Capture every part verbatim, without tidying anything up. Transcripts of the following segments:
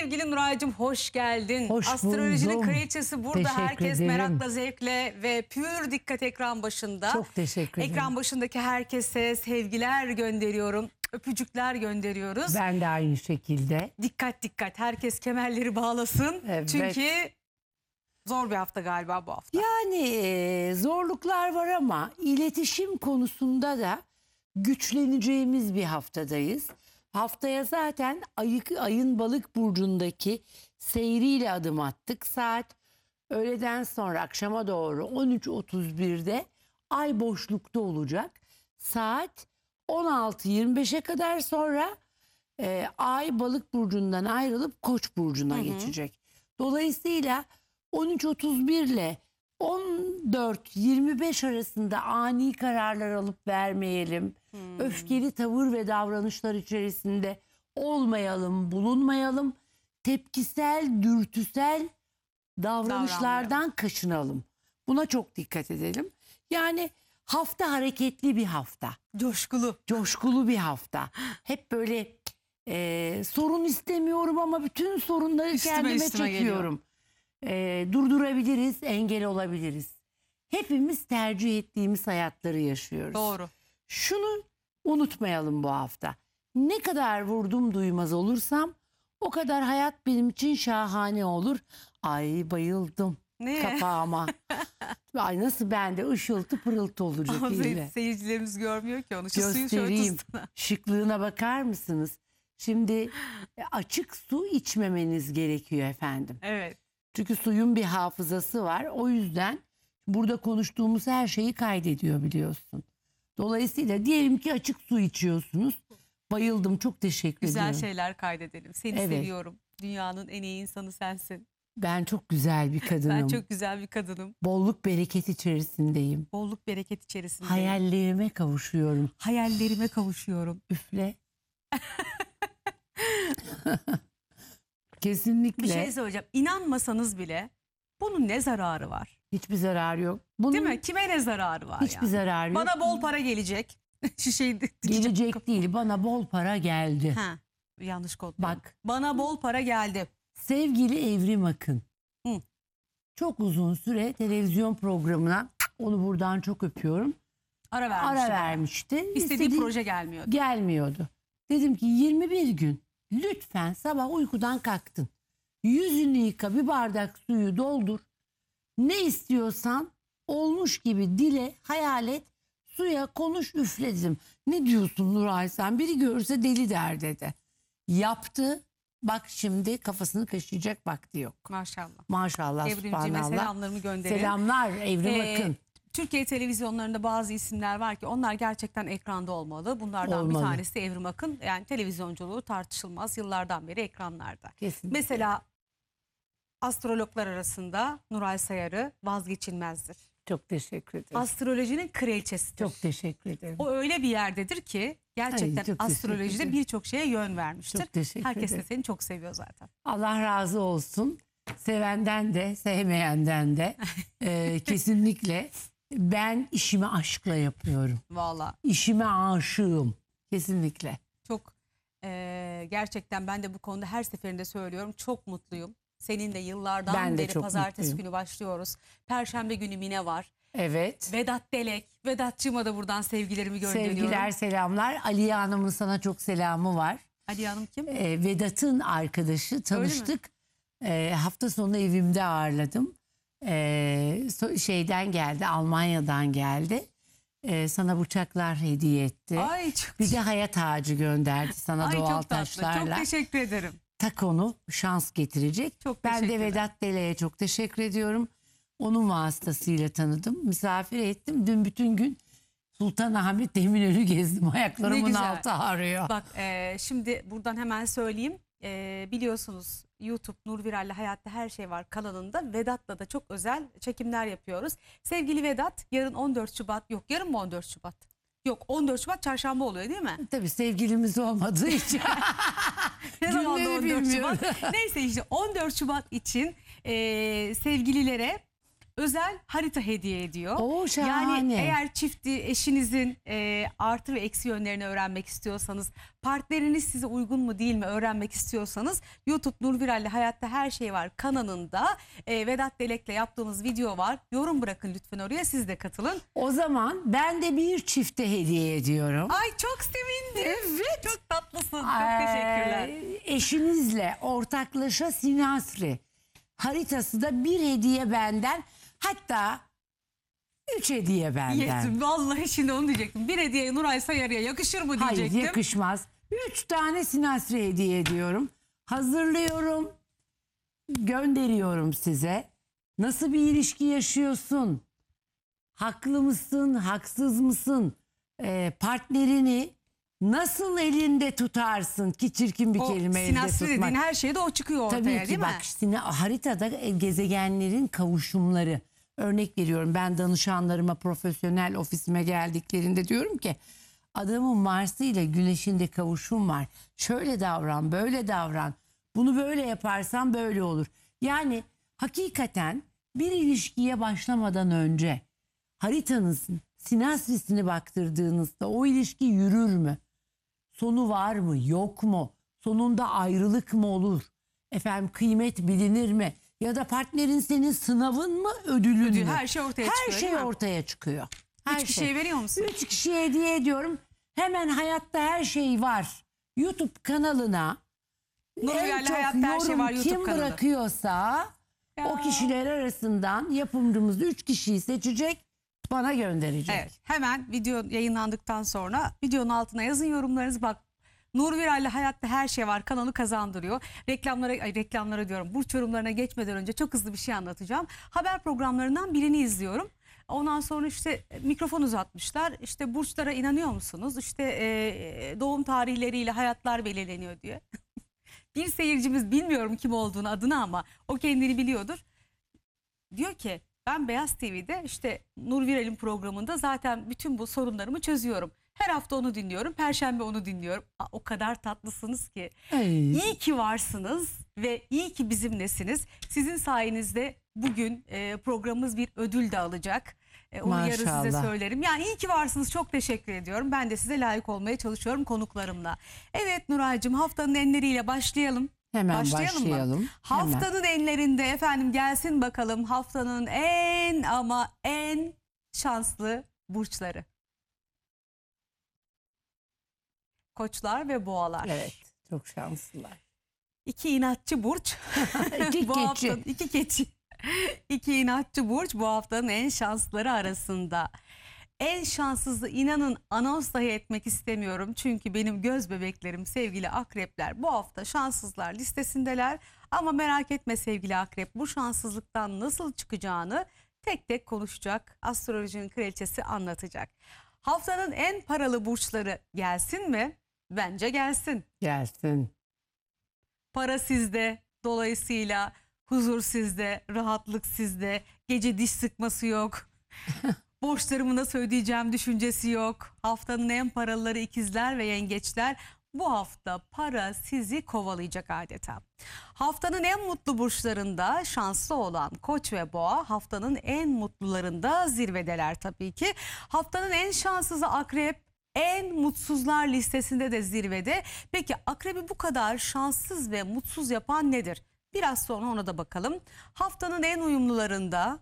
Sevgili Nuray'cığım hoş geldin. Hoş Astrolojinin buldum. Kraliçesi burada. Teşekkür herkes ederim. Merakla, zevkle ve pür dikkat ekran başında. Çok teşekkür ederim. Ekran başındaki herkese sevgiler gönderiyorum. Öpücükler gönderiyoruz. Ben de aynı şekilde. Dikkat dikkat. Herkes kemerleri bağlasın. Evet. Çünkü zor bir hafta galiba bu hafta. Yani e, zorluklar var ama iletişim konusunda da güçleneceğimiz bir haftadayız. Haftaya zaten ayık, ayın balık burcundaki seyriyle adım attık. Saat öğleden sonra akşama doğru on üç otuz bir'de ay boşlukta olacak. Saat on altı yirmi beş'e kadar sonra e, ay balık burcundan ayrılıp koç burcuna hı hı. geçecek. Dolayısıyla on üç otuz bir ile on dört yirmi beş arasında ani kararlar alıp vermeyelim. Hmm. Öfkeli tavır ve davranışlar içerisinde olmayalım, bulunmayalım. Tepkisel, dürtüsel davranışlardan kaçınalım. Buna çok dikkat edelim. Yani hafta hareketli bir hafta. Coşkulu. Coşkulu bir hafta. Hep böyle e, sorun istemiyorum ama bütün sorunları üstüme, kendime üstüme çekiyorum. Geliyor. E, durdurabiliriz, engel olabiliriz. Hepimiz tercih ettiğimiz hayatları yaşıyoruz. Doğru. Şunu unutmayalım bu hafta. Ne kadar vurdum duymaz olursam o kadar hayat benim için şahane olur. Ay bayıldım ne? Kapağıma. Ay nasıl bende ışıltı pırıltı olacak. Ama seyircilerimiz görmüyor ki onu. Şu göstereyim. Şıklığına bakar mısınız? Şimdi açık su içmemeniz gerekiyor efendim. Evet. Çünkü suyun bir hafızası var. O yüzden burada konuştuğumuz her şeyi kaydediyor biliyorsun. Dolayısıyla diyelim ki açık su içiyorsunuz. Bayıldım, çok teşekkür güzel ediyorum. Güzel şeyler kaydedelim. Seni evet. seviyorum. Dünyanın en iyi insanı sensin. Ben çok güzel bir kadınım. Ben çok güzel bir kadınım. Bolluk bereket içerisindeyim. Bolluk bereket içerisindeyim. Hayallerime kavuşuyorum. Hayallerime kavuşuyorum. Üfle. Kesinlikle. Bir şey söyleyeceğim. İnanmasanız bile bunun ne zararı var? Hiçbir zararı yok. Bunun... Değil mi? Kime ne zararı var? Hiçbir yani? zararı bana yok. Bana bol para gelecek. Şişeyi gelecek değil. Bana bol para geldi. Ha, yanlış kod. Bak. Bana bol para geldi. Sevgili Evrim Akın. Hı. Çok uzun süre televizyon programına, onu buradan çok öpüyorum, ara vermişti. Ara vermişti. İstediği, İstediği proje gelmiyordu. Gelmiyordu. Dedim ki yirmi bir gün. Lütfen sabah uykudan kalktın. Yüzünü yıka, bir bardak suyu doldur. Ne istiyorsan olmuş gibi dile, hayal et, suya konuş, üfle dedim. Ne diyorsun Nuray sen? Biri görse deli der dedi. Yaptı. Bak şimdi kafasını kaşıyacak vakti yok. Maşallah. Maşallah. Evrimciğime selamlarımı gönderin. Selamlar Evrim ee, Akın. Türkiye televizyonlarında bazı isimler var ki onlar gerçekten ekranda olmalı. Bunlardan olmalı. Bir tanesi Evrim Akın. Yani televizyonculuğu tartışılmaz, yıllardan beri ekranlarda. Kesinlikle. Mesela astrologlar arasında Nuray Sayarı vazgeçilmezdir. Çok teşekkür ederim. Astrolojinin kraliçesidir. Çok teşekkür ederim. O öyle bir yerdedir ki gerçekten ay, astrolojide birçok şeye yön vermiştir. Çok teşekkür ederim. Herkes de seni çok seviyor zaten. Allah razı olsun. Sevenden de sevmeyenden de e, kesinlikle. Ben işimi aşkla yapıyorum. Vallahi. İşime aşığım. Kesinlikle. Çok e, gerçekten ben de bu konuda her seferinde söylüyorum. Çok mutluyum. Senin de yıllardan ben beri de pazartesi mutluyum. Günü başlıyoruz. Perşembe günü Mine var. Evet. Vedat Delek. Vedat'cığıma da buradan sevgilerimi gönderiyorum. Sevgiler, selamlar. Aliye Hanım'ın sana çok selamı var. Aliye Hanım kim? E, Vedat'ın arkadaşı. Tanıştık. E, hafta sonu evimde ağırladım. Ee, şeyden geldi, Almanya'dan geldi. Ee, sana bıçaklar hediye etti. Ay, çok bir de hayat ağacı gönderdi sana. Ay, doğal çok taşlarla. Çok teşekkür ederim. Tak onu, şans getirecek. Çok ben de Vedat Delek'e çok teşekkür ediyorum. Onun vasıtasıyla tanıdım, misafir ettim. Dün bütün gün Sultanahmet Demiröl'ü gezdim. Ayaklarımın altı ağrıyor. Bak e, şimdi buradan hemen söyleyeyim. E, biliyorsunuz YouTube Nur Viral'le Hayatta Her Şey Var kanalında Vedat'la da çok özel çekimler yapıyoruz. Sevgili Vedat yarın on dört Şubat yok yarın mı on dört Şubat? Yok on dört Şubat çarşamba oluyor değil mi? Tabii sevgilimiz olmadığı için. Ne zaman da on dört Şubat? Neyse işte on dört Şubat için e, sevgililere özel harita hediye ediyor. Oo, şahane. Yani eğer çifti eşinizin e, artı ve eksi yönlerini öğrenmek istiyorsanız, partneriniz size uygun mu değil mi öğrenmek istiyorsanız YouTube Nur Viral'le Hayatta Her Şey Var kanalında e, Vedat Delek'le yaptığımız video var. Yorum bırakın lütfen oraya, siz de katılın. O zaman ben de bir çifte hediye ediyorum. Ay çok sevindim. Evet. Çok tatlısın. Ay, çok teşekkürler. Eşinizle ortaklaşa Sinasri haritası da bir hediye benden. Hatta üç hediye benden. Yes, vallahi şimdi onu diyecektim. Bir hediye Nuray Sayarı'ya yakışır mı diyecektim. Hayır, yakışmaz. Üç tane Sinasri hediye ediyorum. Hazırlıyorum. Gönderiyorum size. Nasıl bir ilişki yaşıyorsun? Haklı mısın? Haksız mısın? Ee, partnerini nasıl elinde tutarsın ki çirkin bir o kelime elde tutmak. Sinasri dediğin her şeyde o çıkıyor ortaya, değil mi? Tabii ki, bak işte, haritada gezegenlerin kavuşumları. Örnek veriyorum, ben danışanlarıma profesyonel ofisime geldiklerinde diyorum ki adamın Mars'ı ile Güneş'in de kavuşum var. Şöyle davran, böyle davran. Bunu böyle yaparsan böyle olur. Yani hakikaten bir ilişkiye başlamadan önce haritanızın sinastrisine baktırdığınızda o ilişki yürür mü? Sonu var mı, yok mu? Sonunda ayrılık mı olur? Efendim, kıymet bilinir mi? Ya da partnerin senin sınavın mı, ödülün Ödül, mü? Her şey ortaya her çıkıyor. Her şey ortaya çıkıyor. Her Üç kişiye şey. veriyor musun? Üç kişiye hediye ediyorum. Hemen Hayatta Her Şey Var YouTube kanalına. Nur Viral'le Hayatta Her Şey Var YouTube kim kanalı. Kim bırakıyorsa ya, o kişiler arasından yapımcımız üç kişiyi seçecek. Bana gönderecek. Evet, hemen video yayınlandıktan sonra videonun altına yazın yorumlarınızı. Bak, Nur Viral'le Hayatta Her Şey Var kanalı kazandırıyor. Reklamlara, ay reklamlara diyorum, burç yorumlarına geçmeden önce çok hızlı bir şey anlatacağım. Haber programlarından birini izliyorum. Ondan sonra işte mikrofon uzatmışlar. İşte burçlara inanıyor musunuz? İşte e, doğum tarihleriyle hayatlar belirleniyor diye. Bir seyircimiz, bilmiyorum kim olduğunu adını ama o kendini biliyordur. Diyor ki ben Beyaz T V'de işte Nur Viral'in programında zaten bütün bu sorunlarımı çözüyorum. Her hafta onu dinliyorum. Perşembe onu dinliyorum. Aa, o kadar tatlısınız ki. Ay. İyi ki varsınız ve iyi ki bizimlesiniz. Sizin sayenizde bugün e, programımız bir ödül de alacak. E, onu yarın size söylerim. Yani iyi ki varsınız. Çok teşekkür ediyorum. Ben de size layık olmaya çalışıyorum konuklarımla. Evet Nuray'cığım, haftanın enleriyle başlayalım. Hemen başlayalım. başlayalım. Haftanın Hemen. enlerinde efendim gelsin bakalım haftanın en ama en şanslı burçları. Koçlar ve boğalar. Evet, çok şanslılar. İki inatçı burç. iki, bu keçi. Haftanın, iki keçi. İki inatçı burç bu haftanın en şanslıları arasında. En şanssızı inanın anons dahi etmek istemiyorum. Çünkü benim göz bebeklerim sevgili akrepler bu hafta şanssızlar listesindeler. Ama merak etme sevgili akrep, bu şanssızlıktan nasıl çıkacağını tek tek konuşacak. Astrolojinin kraliçesi anlatacak. Haftanın en paralı burçları gelsin mi? Bence gelsin. Gelsin. Para sizde, dolayısıyla huzur sizde, rahatlık sizde, gece diş sıkması yok. Borçlarımı nasıl ödeyeceğim düşüncesi yok. Haftanın en paralıları ikizler ve yengeçler. Bu hafta para sizi kovalayacak adeta. Haftanın en mutlu burçlarında şanslı olan koç ve boğa, haftanın en mutlularında zirvedeler tabii ki. Haftanın en şanssızı akrep, en mutsuzlar listesinde de zirvede. Peki akrebi bu kadar şanssız ve mutsuz yapan nedir? Biraz sonra ona da bakalım. Haftanın en uyumlularında...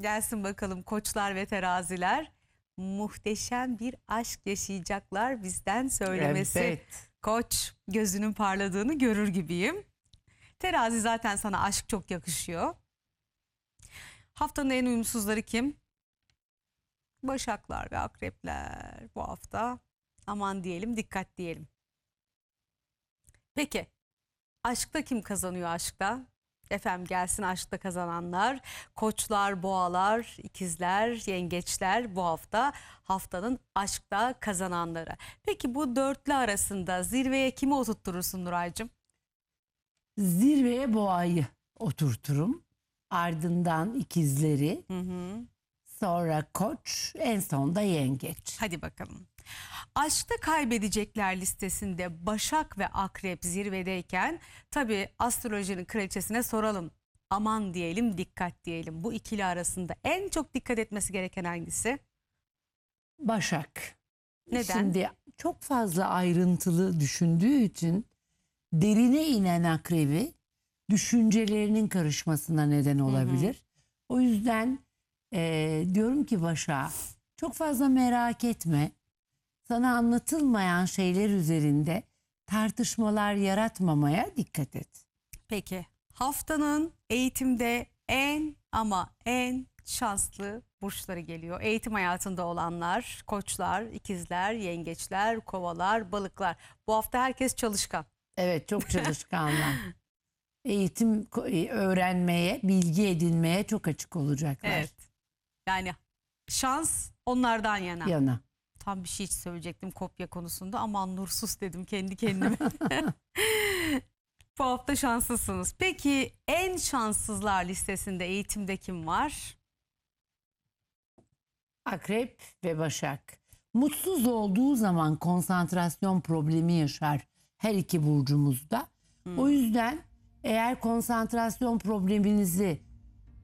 Gelsin bakalım koçlar ve teraziler, muhteşem bir aşk yaşayacaklar bizden söylemesi. Evet. Koç, gözünün parladığını görür gibiyim. Terazi, zaten sana aşk çok yakışıyor. Haftanın en uyumsuzları kim? Başaklar ve akrepler bu hafta. Aman diyelim, dikkat diyelim. Peki aşkta kim kazanıyor aşkta? Efendim gelsin aşkta kazananlar, koçlar, boğalar, ikizler, yengeçler bu hafta haftanın aşkta kazananları. Peki bu dörtlü arasında zirveye kimi oturturursun Nuray'cığım? Zirveye boğayı oturturum. Ardından ikizleri, hı hı. Sonra koç, en sonda yengeç. Hadi bakalım. Aşkta kaybedecekler listesinde Başak ve Akrep zirvedeyken tabii astrolojinin kraliçesine soralım. aman diyelim, dikkat diyelim. Bu ikili arasında en çok dikkat etmesi gereken hangisi? Başak. Neden? Şimdi çok fazla ayrıntılı düşündüğü için derine inen akrebi düşüncelerinin karışmasına neden olabilir. Hı hı. O yüzden e, diyorum ki Başak, çok fazla merak etme. Sana anlatılmayan şeyler üzerinde tartışmalar yaratmamaya dikkat et. Peki. Haftanın eğitimde en ama en şanslı burçları geliyor. Eğitim hayatında olanlar, koçlar, ikizler, yengeçler, kovalar, balıklar. Bu hafta herkes çalışkan. Evet, çok çalışkanlar. Eğitim, öğrenmeye, bilgi edinmeye çok açık olacaklar. Evet. Yani şans onlardan yana. Yana. Tam bir şey söyleyecektim kopya konusunda. Aman nursuz dedim kendi kendime. Bu hafta şanslısınız. Peki en şanssızlar listesinde eğitimde kim var? Akrep ve Başak. Mutsuz olduğu zaman konsantrasyon problemi yaşar her iki burcumuzda. Hmm. O yüzden eğer konsantrasyon probleminizi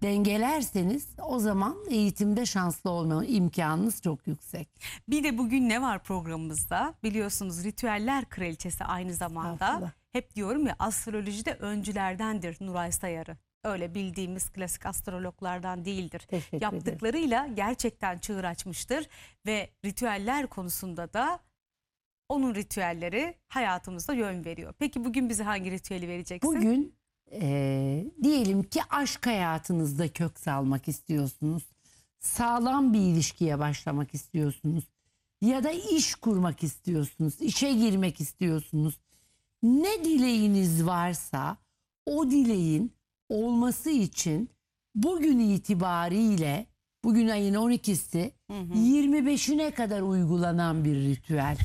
dengelerseniz o zaman eğitimde şanslı olma imkanınız çok yüksek. Bir de bugün ne var programımızda? Biliyorsunuz Ritüeller Kraliçesi aynı zamanda. Hafla. Hep diyorum ya, astrolojide öncülerdendir Nuray Sayarı. Öyle bildiğimiz klasik astrologlardan değildir. Teşekkür Yaptıklarıyla ederim. Gerçekten çığır açmıştır. Ve ritüeller konusunda da onun ritüelleri hayatımızda yön veriyor. Peki bugün bize hangi ritüeli vereceksin? Bugün Ee, diyelim ki aşk hayatınızda kök salmak istiyorsunuz. Sağlam bir ilişkiye başlamak istiyorsunuz. Ya da iş kurmak istiyorsunuz. İşe girmek istiyorsunuz. Ne dileğiniz varsa o dileğin olması için bugün itibariyle, bugün ayın on ikisi, hı hı, yirmi beşine kadar uygulanan bir ritüel.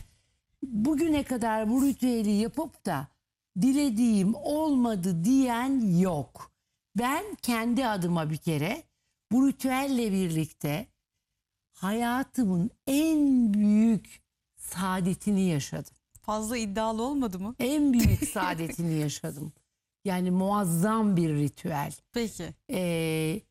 Bugüne kadar bu ritüeli yapıp da dilediğim olmadı diyen yok. Ben kendi adıma bir kere bu ritüelle birlikte hayatımın en büyük saadetini yaşadım. Fazla iddialı olmadı mı? En büyük saadetini yaşadım. Yani muazzam bir ritüel. Peki. Ee,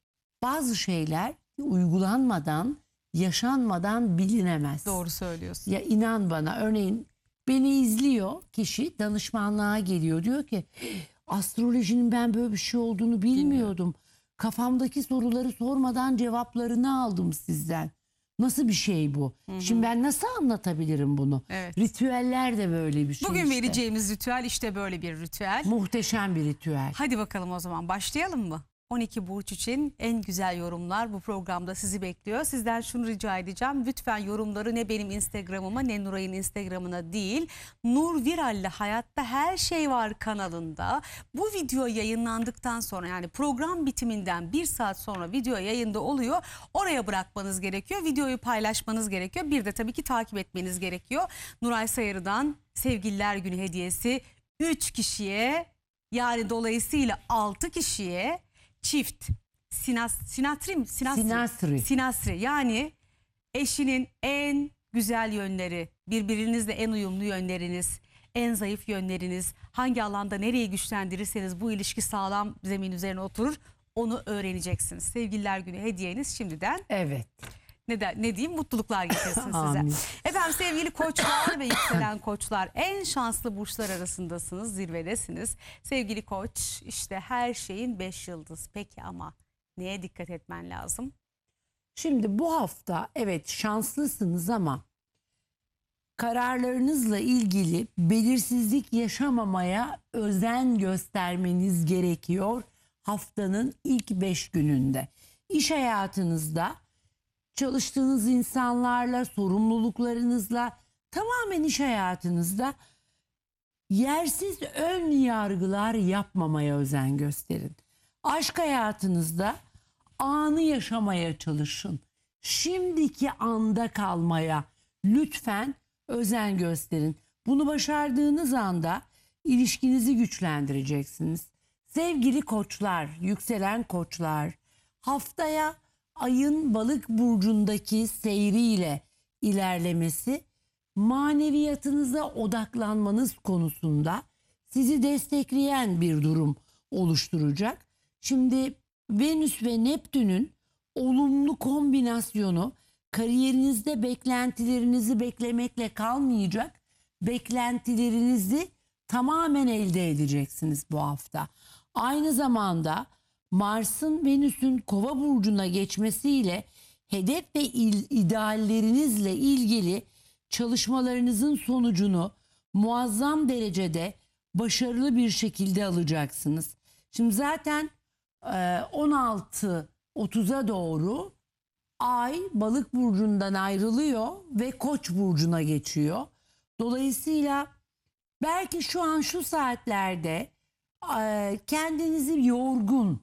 bazı şeyler uygulanmadan, yaşanmadan bilinemez. Doğru söylüyorsun. Ya inan bana, örneğin beni izliyor kişi, danışmanlığa geliyor, diyor ki astrolojinin ben böyle bir şey olduğunu bilmiyordum. Kafamdaki soruları sormadan cevaplarını aldım sizden. Nasıl bir şey bu? Hı hı. Şimdi ben nasıl anlatabilirim bunu? Evet. Ritüeller de böyle bir şey. Bugün işte vereceğimiz ritüel işte böyle bir ritüel. Muhteşem bir ritüel. Hadi bakalım o zaman başlayalım mı? on iki burç için en güzel yorumlar bu programda sizi bekliyor. Sizden şunu rica edeceğim. Lütfen yorumları ne benim Instagram'ıma ne Nuray'ın Instagram'ına değil, Nur Viral'le Hayatta Her Şey Var kanalında. Bu video yayınlandıktan sonra, yani program bitiminden bir saat sonra video yayında oluyor. Oraya bırakmanız gerekiyor. Videoyu paylaşmanız gerekiyor. Bir de tabii ki takip etmeniz gerekiyor. Nuray Sayarı'dan Sevgililer Günü hediyesi üç kişiye, yani dolayısıyla altı kişiye çift sinas, sinatrim, sinastri, sinastri. sinastri yani eşinin en güzel yönleri, birbirinizle en uyumlu yönleriniz, en zayıf yönleriniz, hangi alanda nereyi güçlendirirseniz bu ilişki sağlam zemin üzerine oturur, onu öğreneceksiniz. Sevgililer Günü hediyeniz şimdiden. Evet. Ne, de, ne diyeyim, mutluluklar getirsin size. Efendim sevgili koçlar ve yükselen koçlar, en şanslı burçlar arasındasınız, zirvedesiniz. Sevgili koç, işte her şeyin beş yıldız. Peki ama neye dikkat etmen lazım? Şimdi bu hafta evet şanslısınız ama kararlarınızla ilgili belirsizlik yaşamamaya özen göstermeniz gerekiyor haftanın ilk beş gününde. İş hayatınızda çalıştığınız insanlarla, sorumluluklarınızla, tamamen iş hayatınızda yersiz ön yargılar yapmamaya özen gösterin. Aşk hayatınızda anı yaşamaya çalışın. Şimdiki anda kalmaya lütfen özen gösterin. Bunu başardığınız anda ilişkinizi güçlendireceksiniz. Sevgili koçlar, yükselen koçlar, haftaya ayın balık burcundaki seyriyle ilerlemesi maneviyatınıza odaklanmanız konusunda sizi destekleyen bir durum oluşturacak. Şimdi Venüs ve Neptün'ün olumlu kombinasyonu kariyerinizde beklentilerinizi beklemekle kalmayacak, beklentilerinizi tamamen elde edeceksiniz bu hafta. Aynı zamanda Mars'ın Venüs'ün Kova burcuna geçmesiyle hedef ve ideallerinizle ilgili çalışmalarınızın sonucunu muazzam derecede başarılı bir şekilde alacaksınız. Şimdi zaten on altı otuza doğru Ay Balık burcundan ayrılıyor ve Koç burcuna geçiyor. Dolayısıyla belki şu an şu saatlerde kendinizi yorgun,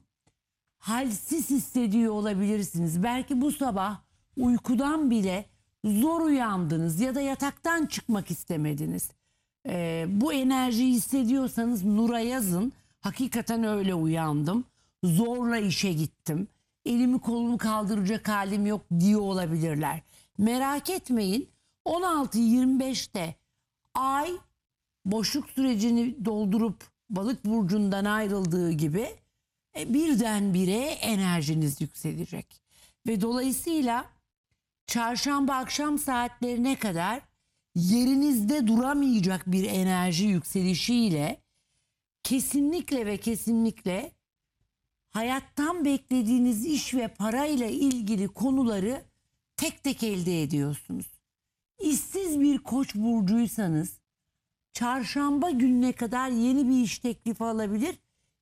halsiz hissediyor olabilirsiniz. Belki bu sabah uykudan bile zor uyandınız ya da yataktan çıkmak istemediniz. Ee, bu enerjiyi hissediyorsanız Nur'a yazın. Hakikaten öyle uyandım. Zorla işe gittim. Elimi kolumu kaldıracak halim yok diye olabilirler. Merak etmeyin. on altı yirmi beşte Ay boşluk sürecini doldurup Balık burcundan ayrıldığı gibi birdenbire enerjiniz yükselecek. Ve dolayısıyla çarşamba akşam saatlerine kadar yerinizde duramayacak bir enerji yükselişiyle kesinlikle ve kesinlikle hayattan beklediğiniz iş ve parayla ilgili konuları tek tek elde ediyorsunuz. İşsiz bir Koç burcuysanız çarşamba gününe kadar yeni bir iş teklifi alabilir,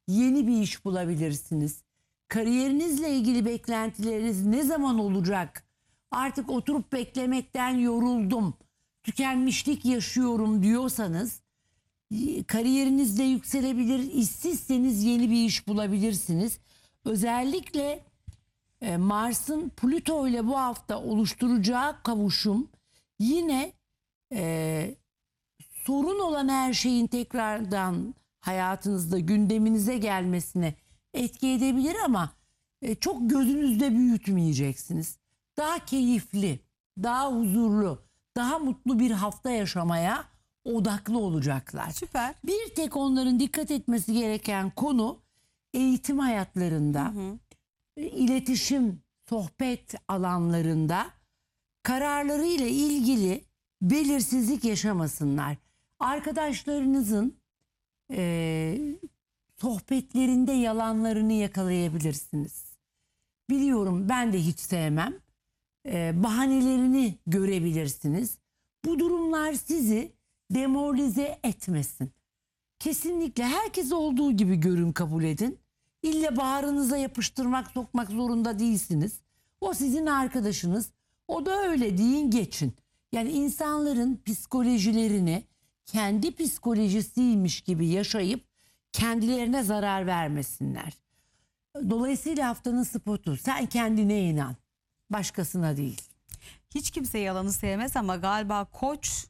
yeni bir iş bulabilirsiniz. Kariyerinizle ilgili beklentileriniz ne zaman olacak? Artık oturup beklemekten yoruldum, tükenmişlik yaşıyorum diyorsanız kariyerinizde yükselebilir, işsizseniz yeni bir iş bulabilirsiniz. Özellikle Mars'ın Plüto ile bu hafta oluşturacağı kavuşum yine e, sorun olan her şeyin tekrardan hayatınızda gündeminize gelmesine etki edebilir ama e, çok gözünüzde büyütmeyeceksiniz. Daha keyifli, daha huzurlu, daha mutlu bir hafta yaşamaya odaklı olacaklar. Süper. Bir tek onların dikkat etmesi gereken konu eğitim hayatlarında, hı hı, iletişim, sohbet alanlarında kararlarıyla ilgili belirsizlik yaşamasınlar. Arkadaşlarınızın e, sohbetlerinde yalanlarını yakalayabilirsiniz. Biliyorum, ben de hiç sevmem. E, bahanelerini görebilirsiniz. Bu durumlar sizi demoralize etmesin. Kesinlikle herkes olduğu gibi görün, kabul edin. İlle bağrınıza yapıştırmak, sokmak zorunda değilsiniz. O sizin arkadaşınız. O da öyle deyin, geçin. Yani insanların psikolojilerini kendi psikolojisiymiş gibi yaşayıp kendilerine zarar vermesinler. Dolayısıyla haftanın spotu: sen kendine inan, başkasına değil. Hiç kimse yalanı sevmez ama galiba Koç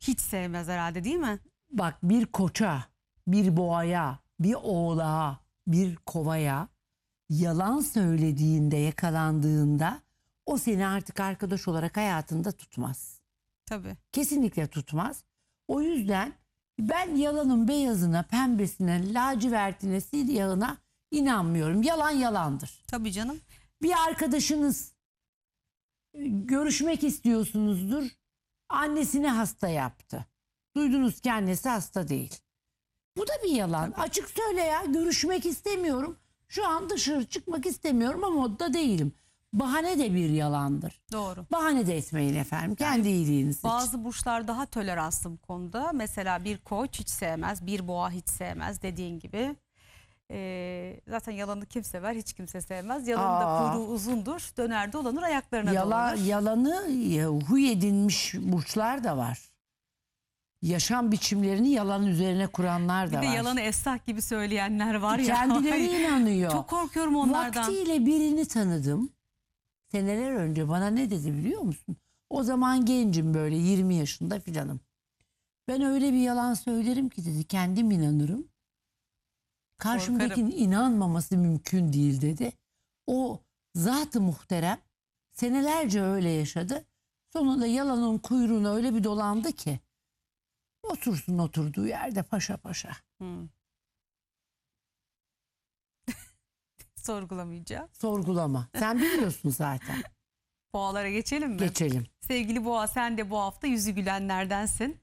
hiç sevmez herhalde, değil mi? Bak, bir Koça, bir Boğa'ya, bir Oğlağa, bir Kova'ya yalan söylediğinde, yakalandığında o seni artık arkadaş olarak hayatında tutmaz. Tabii. Kesinlikle tutmaz. O yüzden ben yalanın beyazına, pembesine, lacivertine, siyahına inanmıyorum. Yalan yalandır. Tabii canım. Bir arkadaşınız, görüşmek istiyorsunuzdur, annesini hasta yaptı. Duydunuz ki annesi hasta değil. Bu da bir yalan. Tabii. Açık söyle ya, görüşmek istemiyorum, şu an dışarı çıkmak istemiyorum ama odada değilim. Bahane de bir yalandır. Doğru. Bahane de etmeyin efendim. Kendi yani, iyiliğiniz bazı için. Bazı burçlar daha toleranslı bu konuda. Mesela bir Koç hiç sevmez, bir Boğa hiç sevmez, dediğin gibi. Ee, zaten yalanı kim sever? Hiç kimse sevmez. Yalanın da kuyruğu uzundur. Döner dolanır, ayaklarına Yala, dolanır. Yalanı huy edinmiş burçlar da var. Yaşam biçimlerini yalan üzerine kuranlar da var. Bir de yalanı esnaf gibi söyleyenler var ya. Kendileri inanıyor. Çok korkuyorum onlardan. Vaktiyle birini tanıdım. Seneler önce bana ne dedi biliyor musun? O zaman gencim, böyle yirmi yaşında filanım. Ben öyle bir yalan söylerim ki dedi, kendim inanırım, karşımdakinin inanmaması mümkün değil dedi. O zat-ı muhterem senelerce öyle yaşadı. Sonunda yalanın kuyruğuna öyle bir dolandı ki otursun oturduğu yerde paşa paşa. Hmm. Sorgulamayacağım. Sorgulama. Sen biliyorsun zaten. Boğalara geçelim mi? Geçelim. Sevgili Boğa, sen de bu hafta yüzü gülenlerdensin.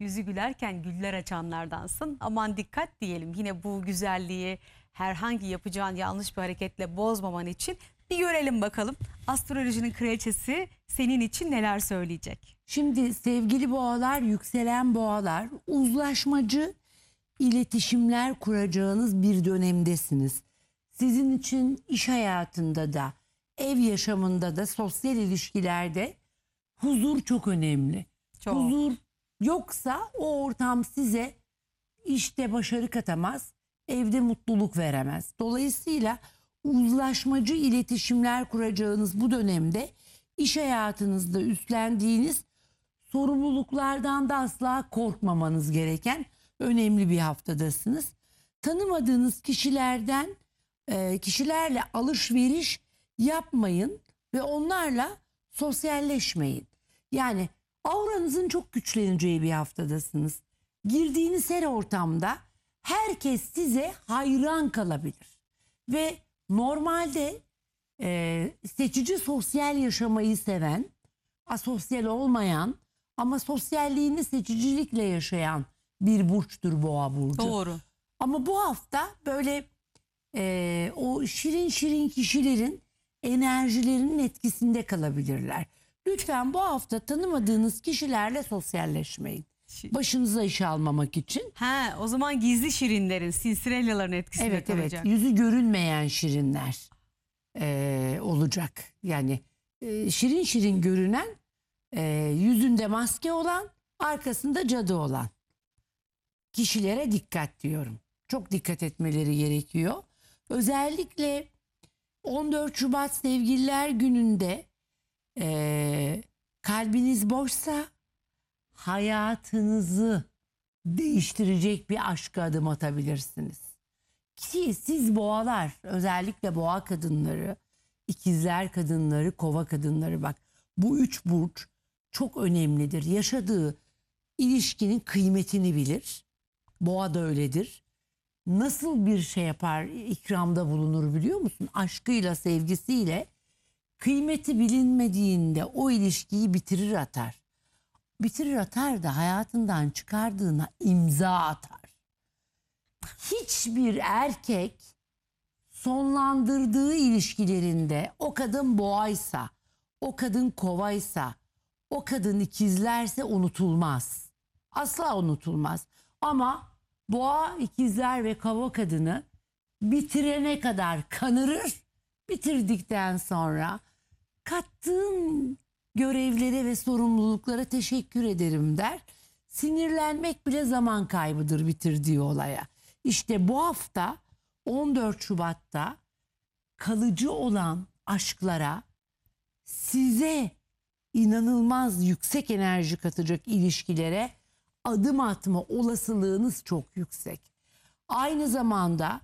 Yüzü gülerken güller açanlardansın. Aman dikkat diyelim. Yine bu güzelliği herhangi yapacağın yanlış bir hareketle bozmaman için bir görelim bakalım. Astrolojinin kraliçesi senin için neler söyleyecek? Şimdi sevgili Boğalar, yükselen Boğalar, uzlaşmacı iletişimler kuracağınız bir dönemdesiniz. Sizin için iş hayatında da, ev yaşamında da, sosyal ilişkilerde huzur çok önemli. Çok. Huzur yoksa o ortam size işte başarı katamaz, evde mutluluk veremez. Dolayısıyla uzlaşmacı iletişimler kuracağınız bu dönemde iş hayatınızda üstlendiğiniz sorumluluklardan da asla korkmamanız gereken önemli bir haftadasınız. Tanımadığınız kişilerden kişilerle alışveriş yapmayın ve onlarla sosyalleşmeyin. Yani auranızın çok güçleneceği bir haftadasınız. Girdiğiniz her ortamda herkes size hayran kalabilir. Ve normalde e, seçici sosyal yaşamayı seven, asosyal olmayan ama sosyalliğini seçicilikle yaşayan bir burçtur Boğa burcu. Doğru. Ama bu hafta böyle e, o şirin şirin kişilerin enerjilerinin etkisinde kalabilirler. Lütfen bu hafta tanımadığınız kişilerle sosyalleşmeyin. Başınıza iş almamak için. Ha, o zaman gizli şirinlerin, sinsirelyaların etkisinde evet, kalacak. Evet, yüzü görünmeyen şirinler e, olacak. Yani e, şirin şirin görünen, e, yüzünde maske olan, arkasında cadı olan kişilere dikkat diyorum. Çok dikkat etmeleri gerekiyor. Özellikle on dört Şubat Sevgililer Günü'nde e, kalbiniz boşsa hayatınızı değiştirecek bir aşka adım atabilirsiniz. Ki siz Boğalar, özellikle Boğa kadınları, ikizler kadınları, Kova kadınları, bak bu üç burç çok önemlidir. Yaşadığı ilişkinin kıymetini bilir. Boğa da öyledir. Nasıl bir şey yapar, ikramda bulunur biliyor musun? Aşkıyla, sevgisiyle. Kıymeti bilinmediğinde o ilişkiyi bitirir atar. Bitirir atar da hayatından çıkardığına imza atar. Hiçbir erkek sonlandırdığı ilişkilerinde o kadın Boğaysa, o kadın Kovaysa, o kadın ikizlerse unutulmaz. Asla unutulmaz. Ama Boğa, ikizler ve Kova kadını bitirene kadar kanırır. Bitirdikten sonra kattığın görevlere ve sorumluluklara teşekkür ederim der. Sinirlenmek bile zaman kaybıdır bitirdiği olaya. İşte bu hafta on dört Şubat'ta kalıcı olan aşklara, size inanılmaz yüksek enerji katacak ilişkilere adım atma olasılığınız çok yüksek. Aynı zamanda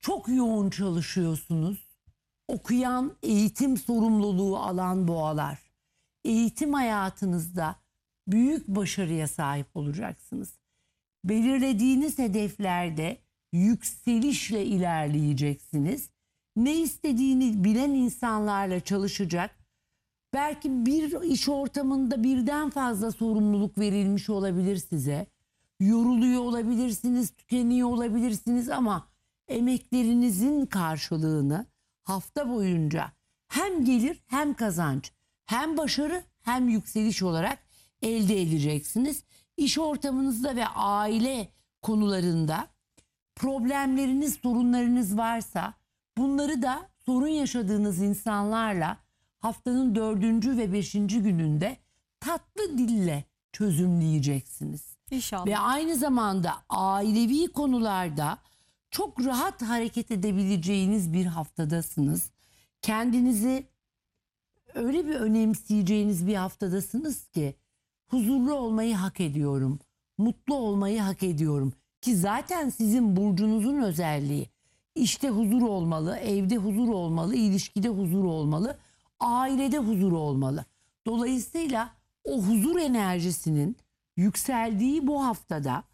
çok yoğun çalışıyorsunuz. Okuyan, eğitim sorumluluğu alan Boğalar, eğitim hayatınızda büyük başarıya sahip olacaksınız. Belirlediğiniz hedeflerde yükselişle ilerleyeceksiniz. Ne istediğini bilen insanlarla çalışacak. Belki bir iş ortamında birden fazla sorumluluk verilmiş olabilir size. Yoruluyor olabilirsiniz, tükeniyor olabilirsiniz ama emeklerinizin karşılığını hafta boyunca hem gelir hem kazanç, hem başarı hem yükseliş olarak elde edeceksiniz. İş ortamınızda ve aile konularında problemleriniz, sorunlarınız varsa bunları da sorun yaşadığınız insanlarla haftanın dördüncü ve beşinci gününde tatlı dille çözümleyeceksiniz. İnşallah. Ve aynı zamanda ailevi konularda çok rahat hareket edebileceğiniz bir haftadasınız. Kendinizi öyle bir önemseyeceğiniz bir haftadasınız ki huzurlu olmayı hak ediyorum, mutlu olmayı hak ediyorum. Ki zaten sizin burcunuzun özelliği işte huzur olmalı, evde huzur olmalı, ilişkide huzur olmalı, ailede huzur olmalı. Dolayısıyla o huzur enerjisinin yükseldiği bu haftada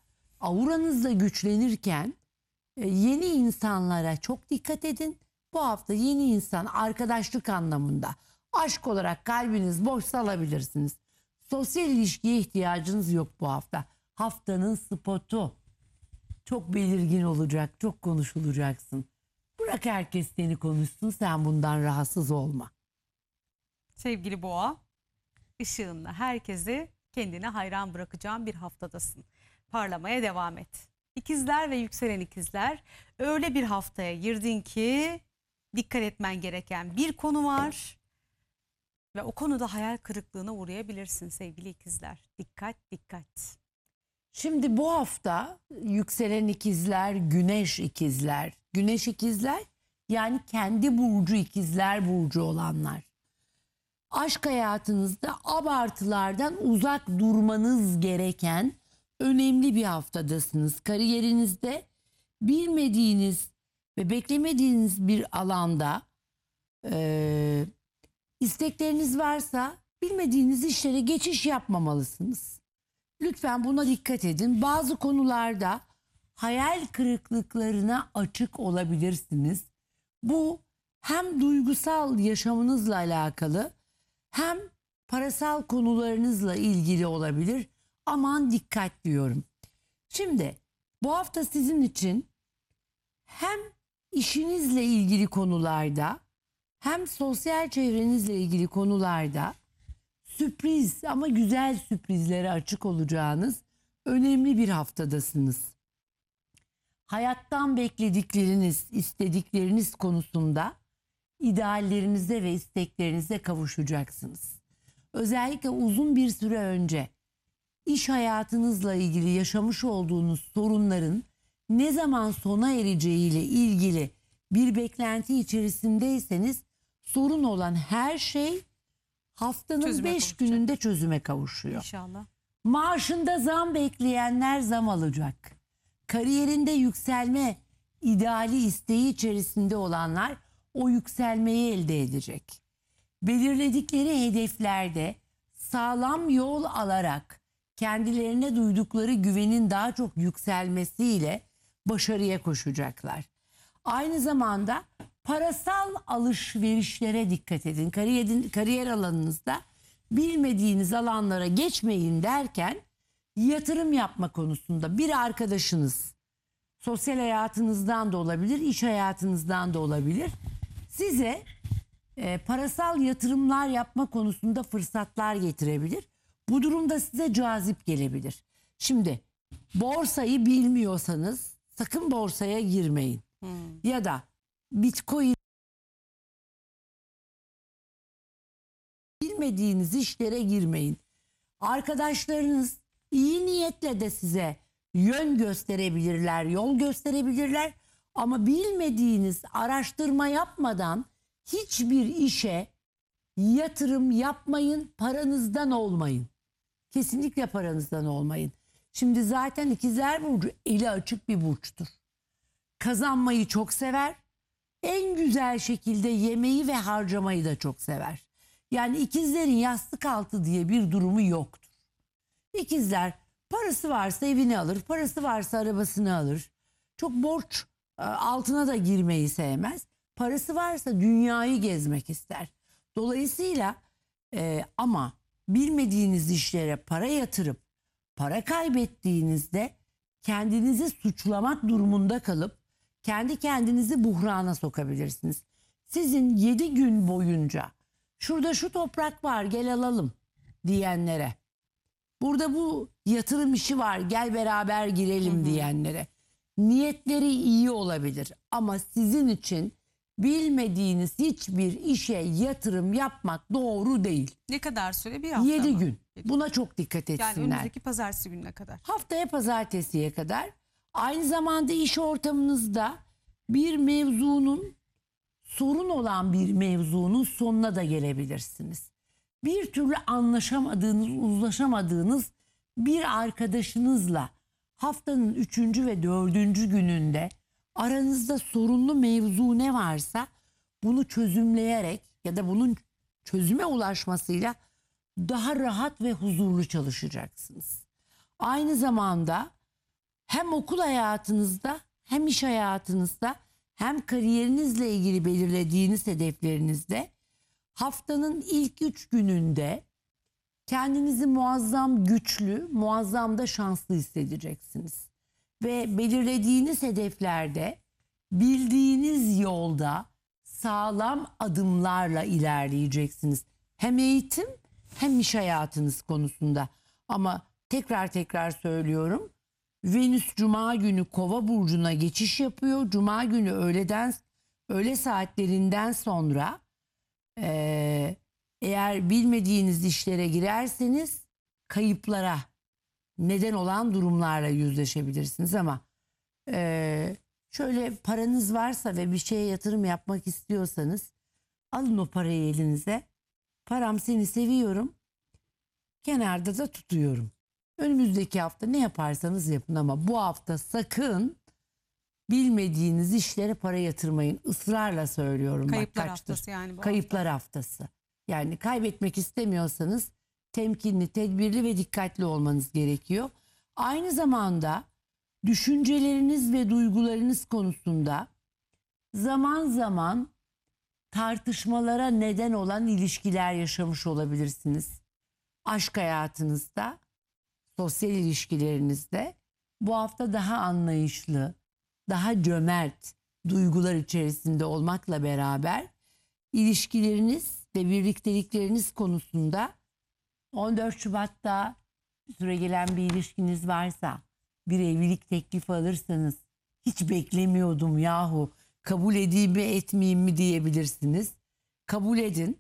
auranızda güçlenirken yeni insanlara çok dikkat edin. Bu hafta yeni insan arkadaşlık anlamında, aşk olarak kalbiniz boş salabilirsiniz. Sosyal ilişkiye ihtiyacınız yok bu hafta. Haftanın spotu. Çok belirgin olacak, çok konuşulacaksın. Bırak herkes seni konuşsun, sen bundan rahatsız olma. Sevgili Boğa, ışığınla herkesi kendine hayran bırakacağın bir haftadasın. Parlamaya devam et. İkizler ve yükselen ikizler, öyle bir haftaya girdin ki dikkat etmen gereken bir konu var. Ve o konuda hayal kırıklığına uğrayabilirsin sevgili ikizler. Dikkat, dikkat. Şimdi bu hafta yükselen ikizler, güneş ikizler. Güneş ikizler yani kendi burcu ikizler burcu olanlar. Aşk hayatınızda abartılardan uzak durmanız gereken önemli bir haftadasınız. Kariyerinizde bilmediğiniz ve beklemediğiniz bir alanda e, istekleriniz varsa bilmediğiniz işlere geçiş yapmamalısınız. Lütfen buna dikkat edin. Bazı konularda hayal kırıklıklarına açık olabilirsiniz. Bu hem duygusal yaşamınızla alakalı hem parasal konularınızla ilgili olabilir. Aman dikkat diyorum. Şimdi bu hafta sizin için hem işinizle ilgili konularda hem sosyal çevrenizle ilgili konularda sürpriz ama güzel sürprizlere açık olacağınız önemli bir haftadasınız. Hayattan bekledikleriniz, istedikleriniz konusunda ideallerinize ve isteklerinize kavuşacaksınız. Özellikle uzun bir süre önce iş hayatınızla ilgili yaşamış olduğunuz sorunların ne zaman sona ereceğiyle ilgili bir beklenti içerisindeyseniz sorun olan her şey haftanın beş gününde çözüme kavuşuyor. İnşallah. Maaşında zam bekleyenler zam alacak. Kariyerinde yükselme ideali isteği içerisinde olanlar o yükselmeyi elde edecek. Belirledikleri hedeflerde sağlam yol alarak kendilerine duydukları güvenin daha çok yükselmesiyle başarıya koşacaklar. Aynı zamanda parasal alışverişlere dikkat edin. Kariyer, kariyer alanınızda bilmediğiniz alanlara geçmeyin derken yatırım yapma konusunda bir arkadaşınız, sosyal hayatınızdan da olabilir, iş hayatınızdan da olabilir, size e, parasal yatırımlar yapma konusunda fırsatlar getirebilir. Bu durumda size cazip gelebilir. Şimdi borsayı bilmiyorsanız sakın borsaya girmeyin. Hmm. Ya da Bitcoin bilmediğiniz işlere girmeyin. Arkadaşlarınız İyi niyetle de size yön gösterebilirler, yol gösterebilirler ama bilmediğiniz, araştırma yapmadan hiçbir işe yatırım yapmayın, paranızdan olmayın. Kesinlikle paranızdan olmayın. Şimdi zaten ikizler burcu eli açık bir burçtur. Kazanmayı çok sever, en güzel şekilde yemeyi ve harcamayı da çok sever. Yani ikizlerin yastık altı diye bir durumu yoktur. İkizler parası varsa evini alır, parası varsa arabasını alır. Çok borç altına da girmeyi sevmez. Parası varsa dünyayı gezmek ister. Dolayısıyla e, ama bilmediğiniz işlere para yatırıp para kaybettiğinizde kendinizi suçlamak durumunda kalıp kendi kendinizi buhrana sokabilirsiniz. Sizin yedi gün boyunca şurada şu toprak var gel alalım diyenlere, burada bu yatırım işi var gel beraber girelim diyenlere niyetleri iyi olabilir ama sizin için bilmediğiniz hiçbir işe yatırım yapmak doğru değil. Ne kadar süre? Bir hafta yedi mı? Gün. Buna çok dikkat etsinler. Yani önümüzdeki pazartesi gününe kadar. Haftaya pazartesiye kadar. Aynı zamanda iş ortamınızda bir mevzunun sorun olan bir mevzunun sonuna da gelebilirsiniz. Bir türlü anlaşamadığınız, uzlaşamadığınız bir arkadaşınızla haftanın üçüncü ve dördüncü gününde aranızda sorunlu mevzu ne varsa bunu çözümleyerek ya da bunun çözüme ulaşmasıyla daha rahat ve huzurlu çalışacaksınız. Aynı zamanda hem okul hayatınızda hem iş hayatınızda hem kariyerinizle ilgili belirlediğiniz hedeflerinizde haftanın ilk üç gününde kendinizi muazzam güçlü, muazzam da şanslı hissedeceksiniz. Ve belirlediğiniz hedeflerde bildiğiniz yolda sağlam adımlarla ilerleyeceksiniz. Hem eğitim hem iş hayatınız konusunda. Ama tekrar tekrar söylüyorum. Venüs Cuma günü Kova burcuna geçiş yapıyor. Cuma günü öğleden öğle saatlerinden sonra e, eğer bilmediğiniz işlere girerseniz kayıplara neden olan durumlarla yüzleşebilirsiniz. Ama e, şöyle paranız varsa ve bir şeye yatırım yapmak istiyorsanız alın o parayı elinize. Param seni seviyorum. Kenarda da tutuyorum. Önümüzdeki hafta ne yaparsanız yapın ama bu hafta sakın bilmediğiniz işlere para yatırmayın. Israrla söylüyorum. Kayıplar bak, haftası yani bu. Kayıplar hafta. haftası. Yani kaybetmek istemiyorsanız temkinli, tedbirli ve dikkatli olmanız gerekiyor. Aynı zamanda düşünceleriniz ve duygularınız konusunda zaman zaman tartışmalara neden olan ilişkiler yaşamış olabilirsiniz. Aşk hayatınızda, sosyal ilişkilerinizde bu hafta daha anlayışlı, daha cömert duygular içerisinde olmakla beraber ilişkileriniz ve birliktelikleriniz konusunda on dört Şubat'ta süre gelen bir ilişkiniz varsa, bir evlilik teklifi alırsanız hiç beklemiyordum yahu, kabul edeyim mi etmeyeyim mi diyebilirsiniz. Kabul edin.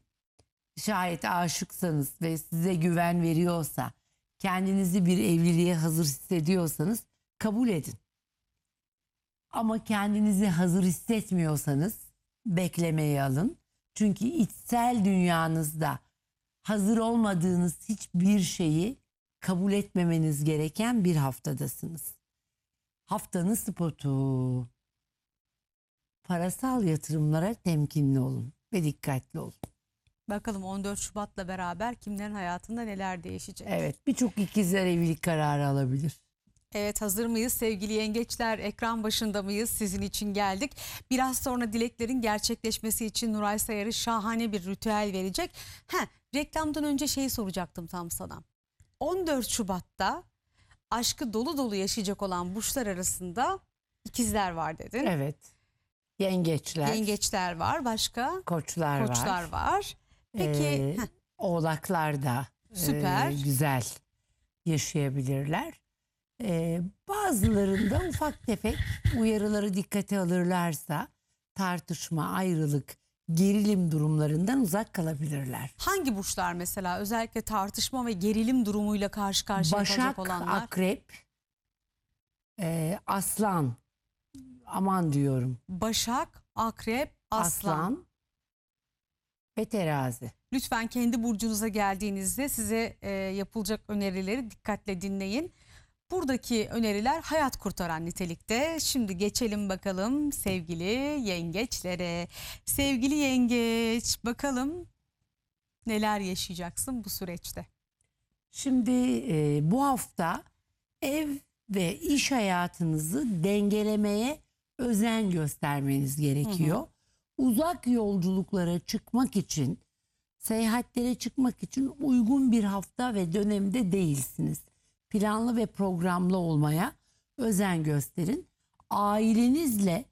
Şayet aşıksanız ve size güven veriyorsa, kendinizi bir evliliğe hazır hissediyorsanız kabul edin. Ama kendinizi hazır hissetmiyorsanız beklemeye alın. Çünkü içsel dünyanızda hazır olmadığınız hiçbir şeyi kabul etmemeniz gereken bir haftadasınız. Haftanın spotu. Parasal yatırımlara temkinli olun ve dikkatli olun. Bakalım on dört Şubat'la beraber kimlerin hayatında neler değişecek? Evet, birçok ikizler evlilik kararı alabilir. Evet, hazır mıyız sevgili yengeçler? Ekran başında mıyız? Sizin için geldik. Biraz sonra dileklerin gerçekleşmesi için Nuray Sayarı şahane bir ritüel verecek. He, reklamdan önce şeyi soracaktım tam sana. on dört Şubat'ta aşkı dolu dolu yaşayacak olan burçlar arasında ikizler var dedin. Evet. Yengeçler. Yengeçler var. Başka? Koçlar var. Koçlar var. Peki. Ee, oğlaklar da süper. E, güzel yaşayabilirler. Ee, bazılarında ufak tefek uyarıları dikkate alırlarsa tartışma, ayrılık, gerilim durumlarından uzak kalabilirler. Hangi burçlar mesela özellikle tartışma ve gerilim durumuyla karşı karşıya kalacak olanlar? Başak, Akrep, e, Aslan. Aman diyorum. Başak, Akrep, Aslan. Aslan ve Terazi. Lütfen kendi burcunuza geldiğinizde size e, yapılacak önerileri dikkatle dinleyin. Buradaki öneriler hayat kurtaran nitelikte. Şimdi geçelim bakalım sevgili yengeçlere. Sevgili yengeç, bakalım neler yaşayacaksın bu süreçte? Şimdi e, bu hafta ev ve iş hayatınızı dengelemeye özen göstermeniz gerekiyor. Hı hı. Uzak yolculuklara çıkmak için, seyahatlere çıkmak için uygun bir hafta ve dönemde değilsiniz. Planlı ve programlı olmaya özen gösterin. Ailenizle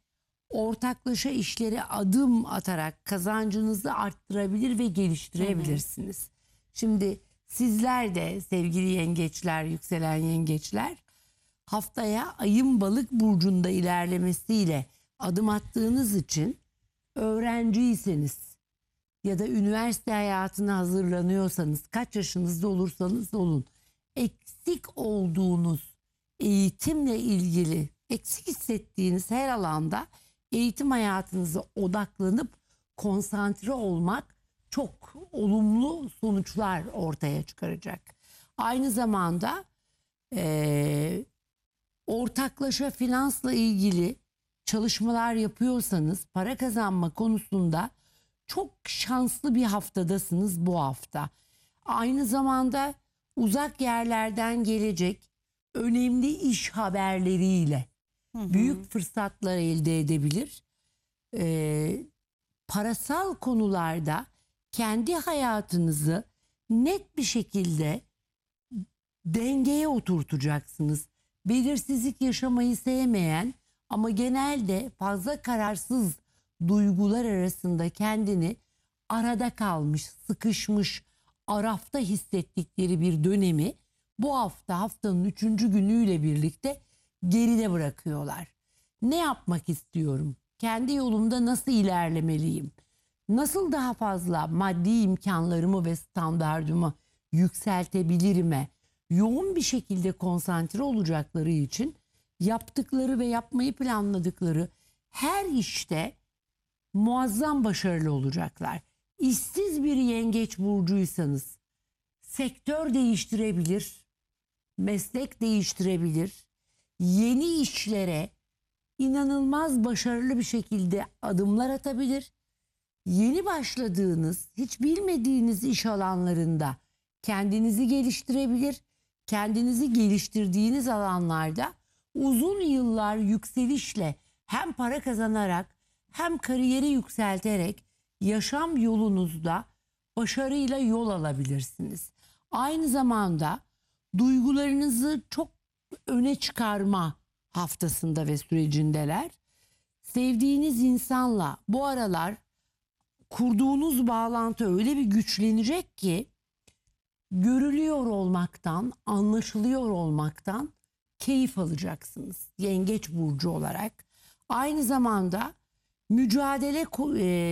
ortaklaşa işlere adım atarak kazancınızı arttırabilir ve geliştirebilirsiniz. Hı hı. Şimdi sizler de sevgili yengeçler, yükselen yengeçler, haftaya ayın balık burcunda ilerlemesiyle adım attığınız için öğrenciyseniz ya da üniversite hayatına hazırlanıyorsanız, kaç yaşınızda olursanız olun, eksik olduğunuz eğitimle ilgili, eksik hissettiğiniz her alanda eğitim hayatınıza odaklanıp konsantre olmak çok olumlu sonuçlar ortaya çıkaracak. Aynı zamanda eee ortaklaşa finansla ilgili çalışmalar yapıyorsanız para kazanma konusunda çok şanslı bir haftadasınız bu hafta. Aynı zamanda uzak yerlerden gelecek önemli iş haberleriyle Hı hı. Büyük fırsatlar elde edebilir. Ee, parasal konularda kendi hayatınızı net bir şekilde dengeye oturtacaksınız. Belirsizlik yaşamayı sevmeyen ama genelde fazla kararsız duygular arasında kendini arada kalmış, sıkışmış, arafta hissettikleri bir dönemi bu hafta haftanın üçüncü günüyle birlikte geride bırakıyorlar. Ne yapmak istiyorum? Kendi yolumda nasıl ilerlemeliyim? Nasıl daha fazla maddi imkanlarımı ve standardımı yükseltebilirime yoğun bir şekilde konsantre olacakları için yaptıkları ve yapmayı planladıkları her işte muazzam başarılı olacaklar. İşsiz bir yengeç burcuysanız sektör değiştirebilir, meslek değiştirebilir, yeni işlere inanılmaz başarılı bir şekilde adımlar atabilir. Yeni başladığınız, hiç bilmediğiniz iş alanlarında kendinizi geliştirebilir. Kendinizi geliştirdiğiniz alanlarda uzun yıllar yükselişle hem para kazanarak hem kariyeri yükselterek yaşam yolunuzda başarıyla yol alabilirsiniz. Aynı zamanda duygularınızı çok öne çıkarma haftasında ve sürecindeler. Sevdiğiniz insanla bu aralar kurduğunuz bağlantı öyle bir güçlenecek ki görülüyor olmaktan, anlaşılıyor olmaktan keyif alacaksınız yengeç burcu olarak. Aynı zamanda mücadele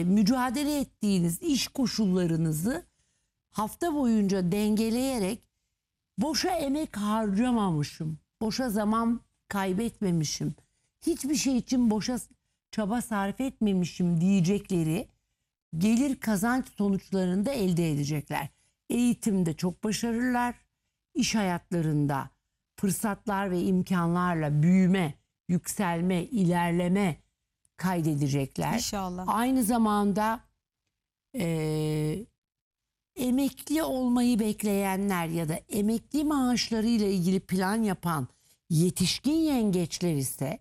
mücadele ettiğiniz iş koşullarınızı hafta boyunca dengeleyerek boşa emek harcamamışım, boşa zaman kaybetmemişim, hiçbir şey için boşa çaba sarf etmemişim diyecekleri gelir kazanç sonuçlarını da elde edecekler. Eğitimde çok başarılılar, iş hayatlarında fırsatlar ve imkanlarla büyüme, yükselme, ilerleme kaydedecekler. İnşallah. Aynı zamanda e, emekli olmayı bekleyenler ya da emekli maaşlarıyla ilgili plan yapan yetişkin yengeçler ise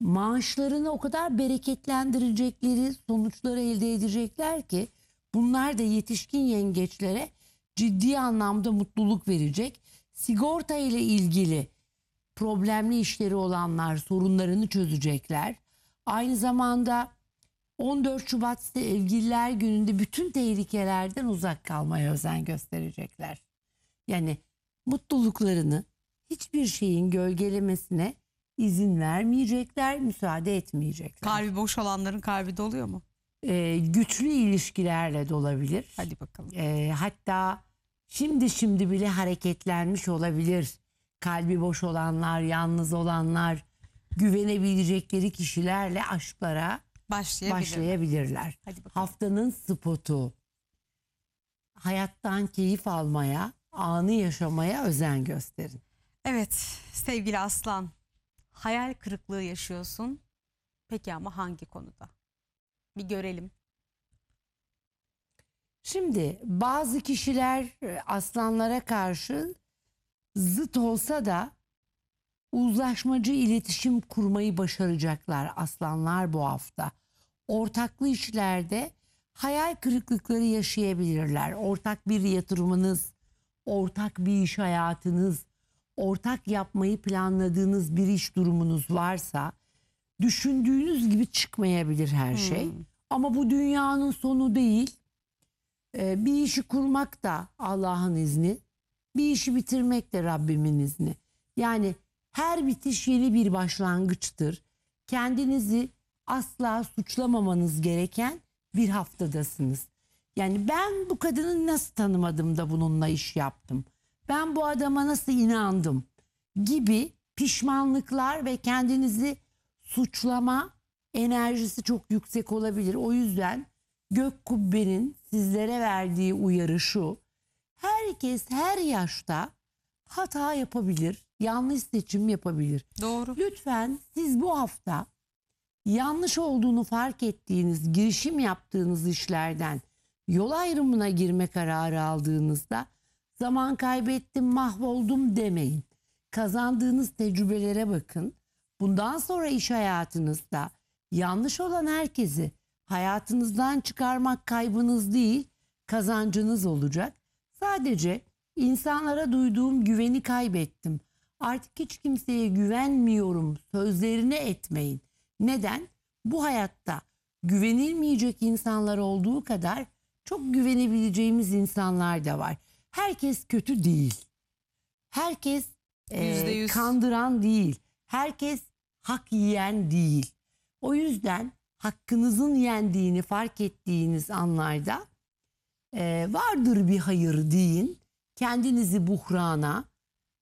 maaşlarını o kadar bereketlendirecekleri sonuçları elde edecekler ki bunlar da yetişkin yengeçlere ciddi anlamda mutluluk verecek. Sigorta ile ilgili problemli işleri olanlar sorunlarını çözecekler. Aynı zamanda on dört Şubat Sevgililer Günü'nde bütün tehlikelerden uzak kalmaya özen gösterecekler. Yani mutluluklarını hiçbir şeyin gölgelemesine izin vermeyecekler, müsaade etmeyecekler. Kalbi boş olanların kalbi doluyor mu? Ee, güçlü ilişkilerle dolabilir. Hadi bakalım. Ee, hatta şimdi şimdi bile hareketlenmiş olabilir. Kalbi boş olanlar, yalnız olanlar, güvenebilecekleri kişilerle aşklara başlayabilir. başlayabilirler. Haftanın spotu. Hayattan keyif almaya, anı yaşamaya özen gösterin. Evet sevgili Aslan, hayal kırıklığı yaşıyorsun. Peki ama hangi konuda? Bir görelim. Şimdi bazı kişiler aslanlara karşı zıt olsa da uzlaşmacı iletişim kurmayı başaracaklar aslanlar bu hafta. Ortaklı işlerde hayal kırıklıkları yaşayabilirler. Ortak bir yatırımınız, ortak bir iş hayatınız, ortak yapmayı planladığınız bir iş durumunuz varsa düşündüğünüz gibi çıkmayabilir her şey. Hmm. Ama bu dünyanın sonu değil. Ee, bir işi kurmak da Allah'ın izni, bir işi bitirmek de Rabbimin izni. Yani her bitiş yeni bir başlangıçtır. Kendinizi asla suçlamamanız gereken bir haftadasınız. Yani ben bu kadını nasıl tanımadım da bununla iş yaptım? Ben bu adama nasıl inandım? Gibi pişmanlıklar ve kendinizi suçlama enerjisi çok yüksek olabilir. O yüzden gök kubbenin sizlere verdiği uyarı şu. Herkes her yaşta hata yapabilir, yanlış seçim yapabilir. Doğru. Lütfen siz bu hafta yanlış olduğunu fark ettiğiniz, girişim yaptığınız işlerden yol ayrımına girme kararı aldığınızda zaman kaybettim, mahvoldum demeyin. Kazandığınız tecrübelere bakın. bundan sonra iş hayatınızda yanlış olan herkesi hayatınızdan çıkarmak kaybınız değil, kazancınız olacak. Sadece insanlara duyduğum güveni kaybettim, artık hiç kimseye güvenmiyorum sözlerine etmeyin. Neden? Bu hayatta güvenilmeyecek insanlar olduğu kadar çok güvenebileceğimiz insanlar da var. Herkes kötü değil. Herkes e, kandıran değil. Herkes hak yiyen değil. O yüzden hakkınızın yendiğini fark ettiğiniz anlarda e, vardır bir hayır deyin. Kendinizi buhrana,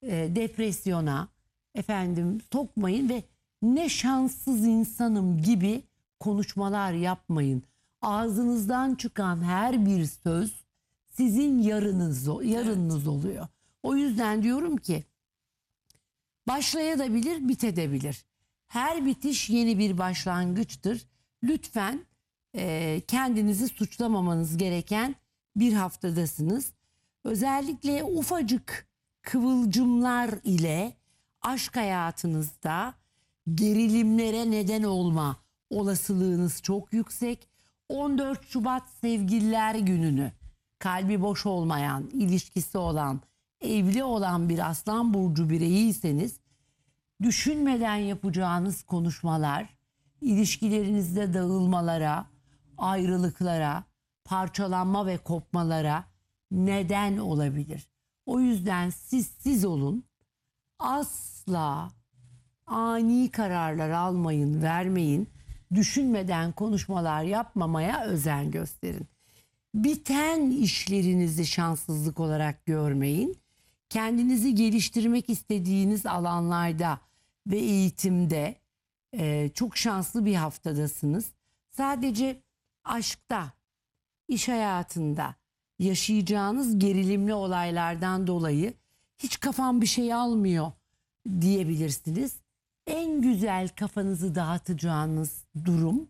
e, depresyona efendim sokmayın ve ne şanssız insanım gibi konuşmalar yapmayın. Ağzınızdan çıkan her bir söz sizin yarınız, yarınınız oluyor. O yüzden diyorum ki başlayabilir, bitebilir. Her bitiş yeni bir başlangıçtır. Lütfen e, kendinizi suçlamamanız gereken bir haftadasınız. Özellikle ufacık kıvılcımlar ile aşk hayatınızda gerilimlere neden olma olasılığınız çok yüksek. on dört Şubat Sevgililer Günü'nü kalbi boş olmayan, ilişkisi olan, evli olan bir Aslan Burcu bireyiyseniz düşünmeden yapacağınız konuşmalar ilişkilerinizde dağılmalara, ayrılıklara, parçalanma ve kopmalara neden olabilir. O yüzden siz siz olun, asla ani kararlar almayın, vermeyin. Düşünmeden konuşmalar yapmamaya özen gösterin. Biten işlerinizi şanssızlık olarak görmeyin. Kendinizi geliştirmek istediğiniz alanlarda ve eğitimde e, çok şanslı bir haftadasınız. Sadece aşkta, iş hayatında yaşayacağınız gerilimli olaylardan dolayı hiç kafam bir şey almıyor diyebilirsiniz. En güzel kafanızı dağıtacağınız durum,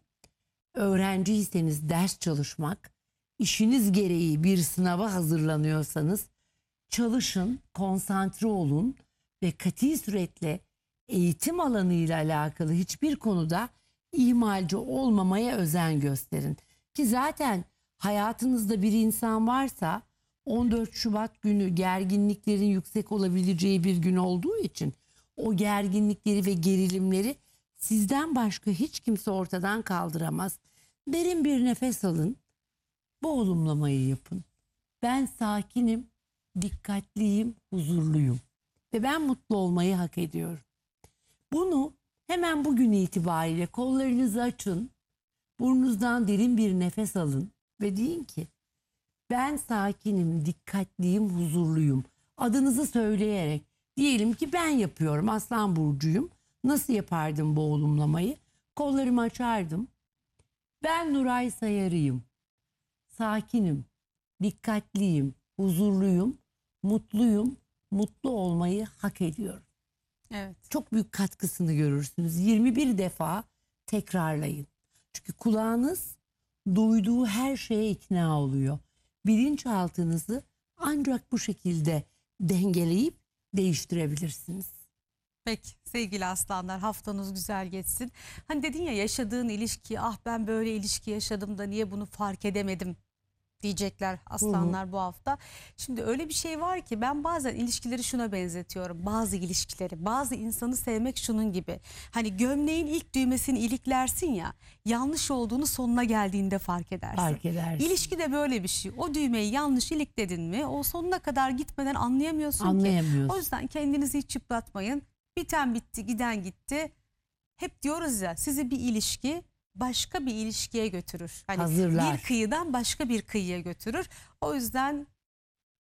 öğrenciyseniz ders çalışmak, işiniz gereği bir sınava hazırlanıyorsanız çalışın, konsantre olun ve katı suretle eğitim alanıyla alakalı hiçbir konuda ihmalci olmamaya özen gösterin. Ki zaten hayatınızda bir insan varsa on dört Şubat günü gerginliklerin yüksek olabileceği bir gün olduğu için o gerginlikleri ve gerilimleri sizden başka hiç kimse ortadan kaldıramaz. Derin bir nefes alın. Bu olumlamayı yapın. Ben sakinim, dikkatliyim, huzurluyum. Ve ben mutlu olmayı hak ediyorum. Bunu hemen bugün itibariyle kollarınızı açın. Burnunuzdan derin bir nefes alın. Ve deyin ki ben sakinim, dikkatliyim, huzurluyum. Adınızı söyleyerek. Diyelim ki ben yapıyorum, Aslan Burcu'yum. Nasıl yapardım bu olumlamayı? Kollarımı açardım. Ben Nuray Sayarı'yım. Sakinim, dikkatliyim, huzurluyum, mutluyum, mutlu olmayı hak ediyorum. Evet. Çok büyük katkısını görürsünüz. yirmi bir defa tekrarlayın. Çünkü kulağınız duyduğu her şeye ikna oluyor. Bilinçaltınızı ancak bu şekilde dengeleyip değiştirebilirsiniz. Peki sevgili aslanlar, haftanız güzel geçsin. Hani dedin ya, yaşadığın ilişki, ah ben böyle ilişki yaşadım da niye bunu fark edemedim diyecekler aslanlar Hı -hı. bu hafta. Şimdi öyle bir şey var ki ben bazen ilişkileri şuna benzetiyorum. Bazı ilişkileri, bazı insanı sevmek şunun gibi. Hani gömleğin ilk düğmesini iliklersin ya, yanlış olduğunu sonuna geldiğinde fark edersin. Fark edersin. İlişki de böyle bir şey. O düğmeyi yanlış ilikledin mi o sonuna kadar gitmeden anlayamıyorsun, anlayamıyorsun ki. O yüzden kendinizi hiç çıplatmayın. Biten bitti, giden gitti. Hep diyoruz ya, sizi bir ilişki başka bir ilişkiye götürür. Hani hazırlar. Bir kıyıdan başka bir kıyıya götürür. O yüzden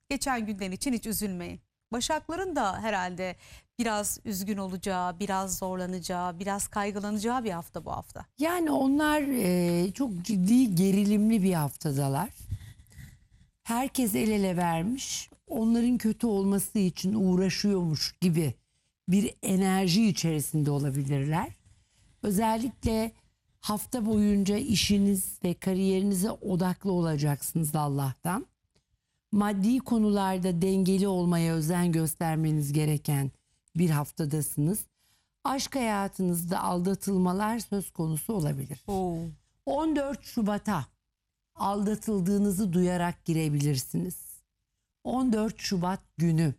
geçen günden için hiç üzülmeyin. Başakların da herhalde biraz üzgün olacağı, biraz zorlanacağı, biraz kaygılanacağı bir hafta bu hafta. Yani onlar e, çok ciddi gerilimli bir haftadalar. Herkes el ele vermiş. Onların kötü olması için uğraşıyormuş gibi bir enerji içerisinde olabilirler. Özellikle hafta boyunca işiniz ve kariyerinize odaklı olacaksınız Allah'tan. Maddi konularda dengeli olmaya özen göstermeniz gereken bir haftadasınız. aşk hayatınızda aldatılmalar söz konusu olabilir. Oo. on dört Şubat'a aldatıldığınızı duyarak girebilirsiniz. on dört Şubat günü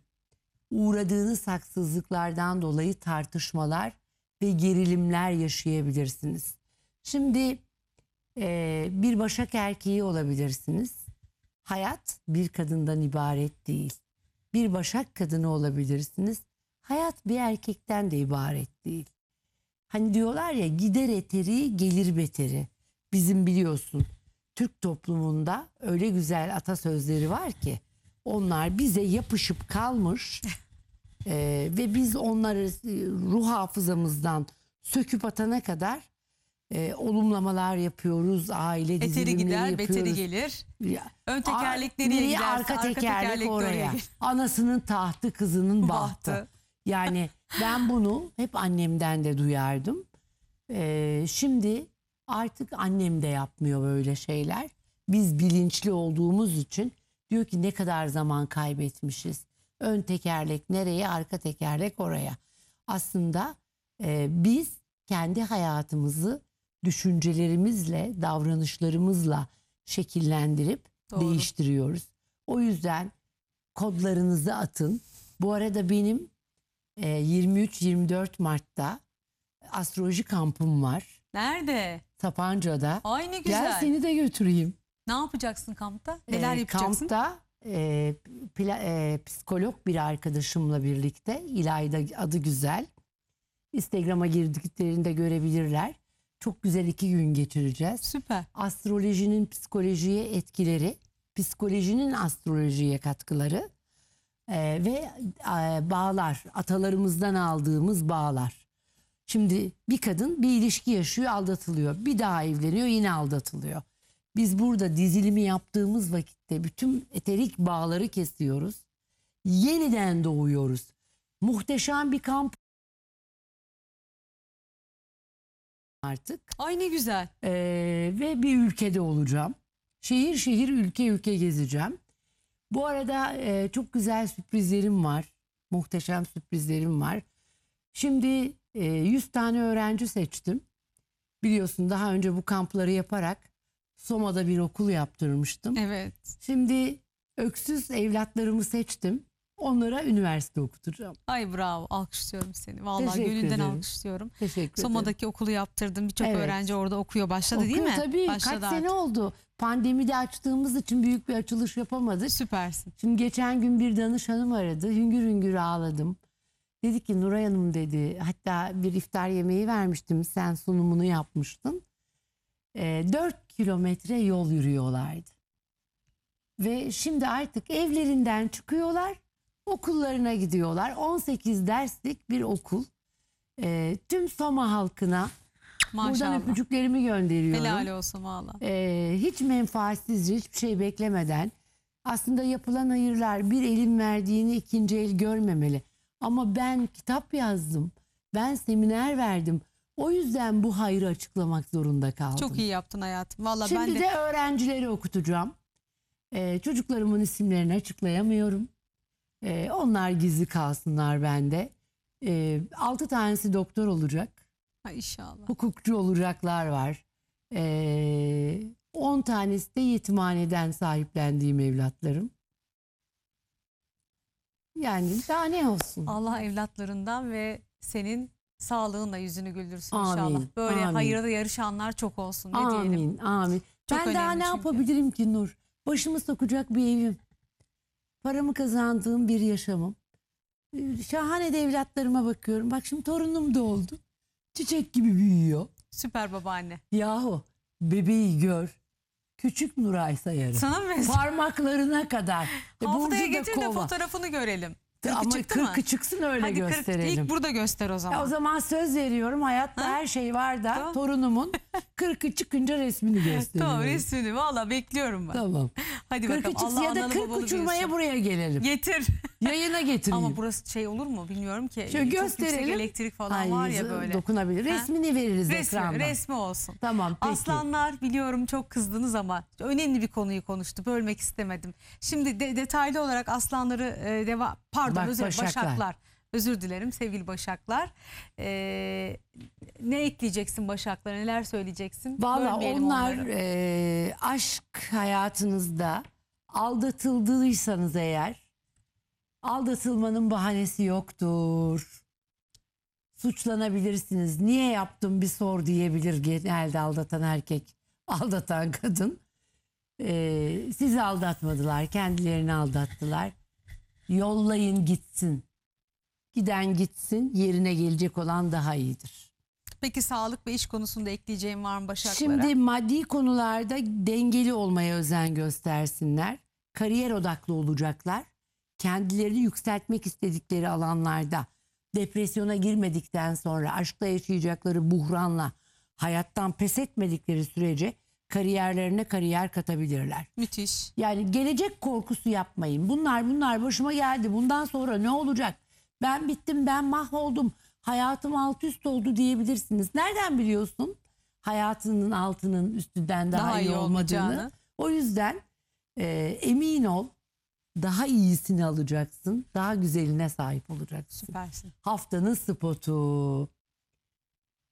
uğradığınız haksızlıklardan dolayı tartışmalar ve gerilimler yaşayabilirsiniz. Şimdi e, bir başak erkeği olabilirsiniz. Hayat bir kadından ibaret değil. Bir başak kadını olabilirsiniz. Hayat bir erkekten de ibaret değil. Hani diyorlar ya, gider eteri gelir beteri. Bizim biliyorsun Türk toplumunda öyle güzel atasözleri var ki onlar bize yapışıp kalmış e, ve biz onları ruh hafızamızdan söküp atana kadar e, olumlamalar yapıyoruz, aile dizilimleri gider, yapıyoruz. Beteri gider, beteri gelir. Ön tekerlek nereye giderse arka, arka tekerlek, tekerlek oraya. Anasının tahtı, kızının bahtı. Yani ben bunu hep annemden de duyardım. E, şimdi artık annem de yapmıyor böyle şeyler. Biz bilinçli olduğumuz için diyor ki ne kadar zaman kaybetmişiz. Ön tekerlek nereye, arka tekerlek oraya. Aslında e, biz kendi hayatımızı düşüncelerimizle, davranışlarımızla şekillendirip doğru, değiştiriyoruz. O yüzden kodlarınızı atın. Bu arada benim e, yirmi üç yirmi dört Mart'ta astroloji kampım var. Nerede? Sapanca'da. Ay ne güzel. Gel seni de götüreyim. Ne yapacaksın kampta? Neler ee, yapacaksın? Kampta e, e, psikolog bir arkadaşımla birlikte, İlayda adı güzel. Instagram'a girdiklerinde görebilirler. Çok güzel iki gün geçireceğiz. Süper. Astrolojinin psikolojiye etkileri, psikolojinin astrolojiye katkıları e, ve e, bağlar, atalarımızdan aldığımız bağlar. Şimdi bir kadın bir ilişki yaşıyor, aldatılıyor. Bir daha evleniyor, yine aldatılıyor. Biz burada dizilimi yaptığımız vakitte bütün eterik bağları kesiyoruz. Yeniden doğuyoruz. Muhteşem bir kamp artık. Ay ne güzel. Ee, ve bir ülkede olacağım. Şehir şehir, ülke ülke gezeceğim. Bu arada e, çok güzel sürprizlerim var. Muhteşem sürprizlerim var. Şimdi e, yüz tane öğrenci seçtim. Biliyorsun daha önce bu kampları yaparak Soma'da bir okul yaptırmıştım. Evet. Şimdi öksüz evlatlarımı seçtim. Onlara üniversite okutacağım. Ay bravo. Alkışlıyorum seni. Vallahi teşekkür gönülden ederim. Alkışlıyorum. Teşekkür Soma'daki ederim. Okulu yaptırdım. Birçok evet. öğrenci orada okuyor. Başladı okul, değil mi? Tabii. Başladı Kaç artık. Sene oldu. Pandemide açtığımız için büyük bir açılış yapamadık. Süpersin. Şimdi geçen gün bir danışanım aradı. Hüngür hüngür ağladım. Dedi ki Nuray Hanım dedi. Hatta bir iftar yemeği vermiştim. Sen sunumunu yapmıştın. E, dört kilometre yol yürüyorlardı. Ve şimdi artık evlerinden çıkıyorlar, okullarına gidiyorlar. on sekiz derslik bir okul. E, tüm Soma halkına maşallah buradan öpücüklerimi gönderiyorum. Helal olsun valla. E, hiç menfaatsizce, hiçbir şey beklemeden. Aslında yapılan hayırlar bir elin verdiğini ikinci el görmemeli. Ama ben kitap yazdım, ben seminer verdim. O yüzden bu hayrı açıklamak zorunda kaldım. Çok iyi yaptın hayatım. Vallahi şimdi ben de... de öğrencileri okutacağım. Ee, çocuklarımın isimlerini açıklayamıyorum. Ee, onlar gizli kalsınlar bende. Ee, altı tanesi doktor olacak. Ha, inşallah. Hukukçu olacaklar var. Ee, on tanesi de yetimhaneden sahiplendiğim evlatlarım. Yani daha ne olsun. Allah evlatlarından ve senin... sağlığınla yüzünü güldürsün amin, inşallah. Böyle amin. Hayırda yarışanlar çok olsun. Ne amin, diyelim. Amin. Çok ben daha ne çünkü. Yapabilirim ki Nur? Başımı sokacak bir evim. Paramı kazandığım bir yaşamım. Şahane de evlatlarıma bakıyorum. Bak şimdi torunum da oldu. Çiçek gibi büyüyor. Süper babaanne. Yahu bebeği gör. Küçük Nuray Sayarı. Sana mı? Parmaklarına kadar. Haftaya getir de fotoğrafını görelim. Kırkı ama kırkı çıksın öyle hadi gösterelim. Kırk, ilk burada göster o zaman. Ya o zaman söz veriyorum hayatta ha? Her şey var da tamam. Torunumun kırkı çıkınca resmini gösteriyorum. Tamam resmini valla bekliyorum ben. Tamam. Hadi kırkı bakalım. Çıksın Allah ya da kırk uçurmaya buraya gelelim. Getir. Yayına getireyim. Ama burası şey olur mu bilmiyorum ki. Şöyle gösterelim. Elektrik falan ay, var ya böyle. Dokunabilir. Resmini ha? Veririz resmi, ekranda. Resmi olsun. Tamam peki. Aslanlar biliyorum çok kızdınız ama önemli bir konuyu konuştu. Bölmek istemedim. Şimdi de, detaylı olarak aslanları e, devam... Pardon, Bak, özellikle başaklar. başaklar. Özür dilerim sevgili Başaklar. Ee, ne ekleyeceksin Başaklar? Neler söyleyeceksin? Vallahi onlar e, aşk hayatınızda aldatıldıysanız eğer, aldatılmanın bahanesi yoktur. Suçlanabilirsiniz. Niye yaptım bir sor diyebilir genelde aldatan erkek, aldatan kadın. Ee, sizi aldatmadılar, kendilerini aldattılar. Yollayın gitsin. Giden gitsin, yerine gelecek olan daha iyidir. Peki sağlık ve iş konusunda ekleyeceğim var mı Başaklara? Şimdi maddi konularda dengeli olmaya özen göstersinler. Kariyer odaklı olacaklar. Kendilerini yükseltmek istedikleri alanlarda, depresyona girmedikten sonra, aşkla yaşayacakları buhranla hayattan pes etmedikleri sürece kariyerlerine kariyer katabilirler. Müthiş. Yani gelecek korkusu yapmayın. Bunlar bunlar başıma geldi. Bundan sonra ne olacak? Ben bittim, ben mahvoldum. Hayatım alt üst oldu diyebilirsiniz. Nereden biliyorsun? Hayatının altının üstünden daha, daha iyi, iyi olmadığını. Olacağını. O yüzden e, emin ol. Daha iyisini alacaksın. Daha güzeline sahip olacaksın. Süpersin. Haftanın spotu.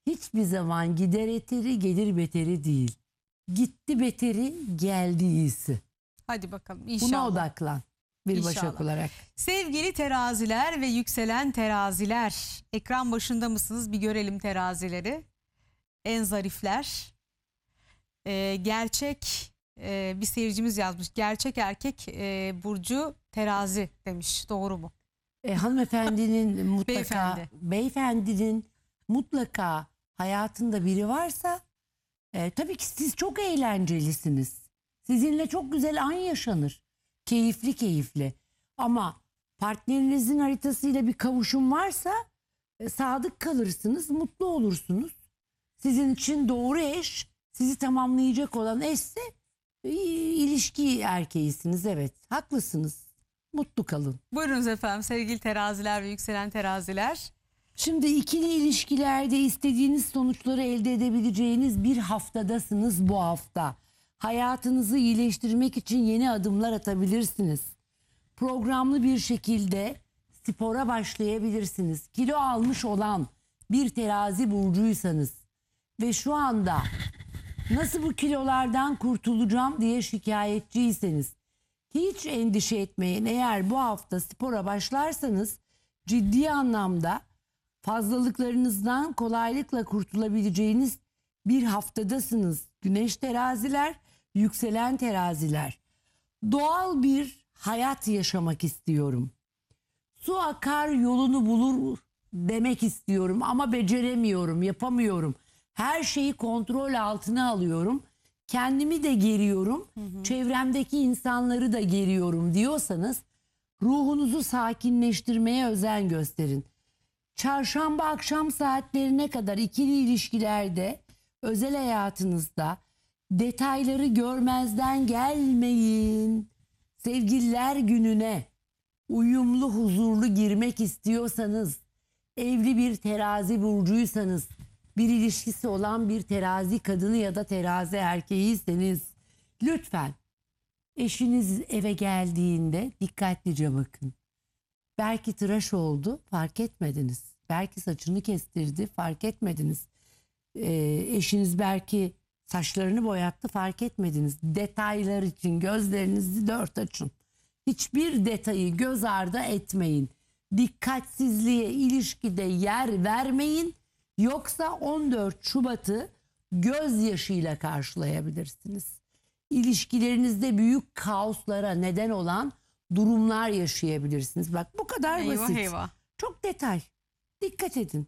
Hiçbir zaman gider eteri gelir beteri değil. Gitti beteri geldi iyisi. Hadi bakalım inşallah. Buna odaklan bir inşallah. Başak olarak. Sevgili teraziler ve yükselen teraziler. Ekran başında mısınız? Bir görelim terazileri. En zarifler. Ee, gerçek... Ee, bir seyircimiz yazmış. Gerçek erkek e, burcu terazi demiş. Doğru mu? E, hanımefendinin mutlaka Beyefendi. beyefendinin mutlaka hayatında biri varsa e, tabii ki siz çok eğlencelisiniz. Sizinle çok güzel an yaşanır. Keyifli keyifli. Ama partnerinizin haritasıyla bir kavuşum varsa e, sadık kalırsınız. Mutlu olursunuz. Sizin için doğru eş, sizi tamamlayacak olan eşse İlişki erkeğisiniz, evet, haklısınız, mutlu kalın. Buyurunuz efendim sevgili teraziler ve yükselen teraziler. Şimdi ikili ilişkilerde istediğiniz sonuçları elde edebileceğiniz bir haftadasınız bu hafta. Hayatınızı iyileştirmek için yeni adımlar atabilirsiniz. Programlı bir şekilde spora başlayabilirsiniz. Kilo almış olan bir terazi burcuysanız ve şu anda... Nasıl bu kilolardan kurtulacağım diye şikayetçiyseniz hiç endişe etmeyin. Eğer bu hafta spora başlarsanız ciddi anlamda fazlalıklarınızdan kolaylıkla kurtulabileceğiniz bir haftadasınız. Güneş teraziler, yükselen teraziler. Doğal bir hayat yaşamak istiyorum. Su akar yolunu bulur demek istiyorum ama beceremiyorum, yapamıyorum. Her şeyi kontrol altına alıyorum. Kendimi de geriyorum. Hı hı. Çevremdeki insanları da geriyorum diyorsanız ruhunuzu sakinleştirmeye özen gösterin. Çarşamba akşam saatlerine kadar ikili ilişkilerde, özel hayatınızda detayları görmezden gelmeyin. Sevgililer gününe uyumlu, huzurlu girmek istiyorsanız, evli bir terazi burcuysanız, bir ilişkisi olan bir terazi kadını ya da terazi erkeğiyseniz lütfen eşiniz eve geldiğinde dikkatlice bakın. Belki tıraş oldu, fark etmediniz. Belki saçını kestirdi, fark etmediniz. Ee, eşiniz belki saçlarını boyattı, fark etmediniz. Detaylar için gözlerinizi dört açın. Hiçbir detayı göz ardı etmeyin. Dikkatsizliğe ilişkide yer vermeyin. Yoksa on dört Şubat'ı gözyaşıyla karşılayabilirsiniz. İlişkilerinizde büyük kaoslara neden olan durumlar yaşayabilirsiniz. Bak bu kadar eyvah, basit. Eyvah. Çok detay. Dikkat edin.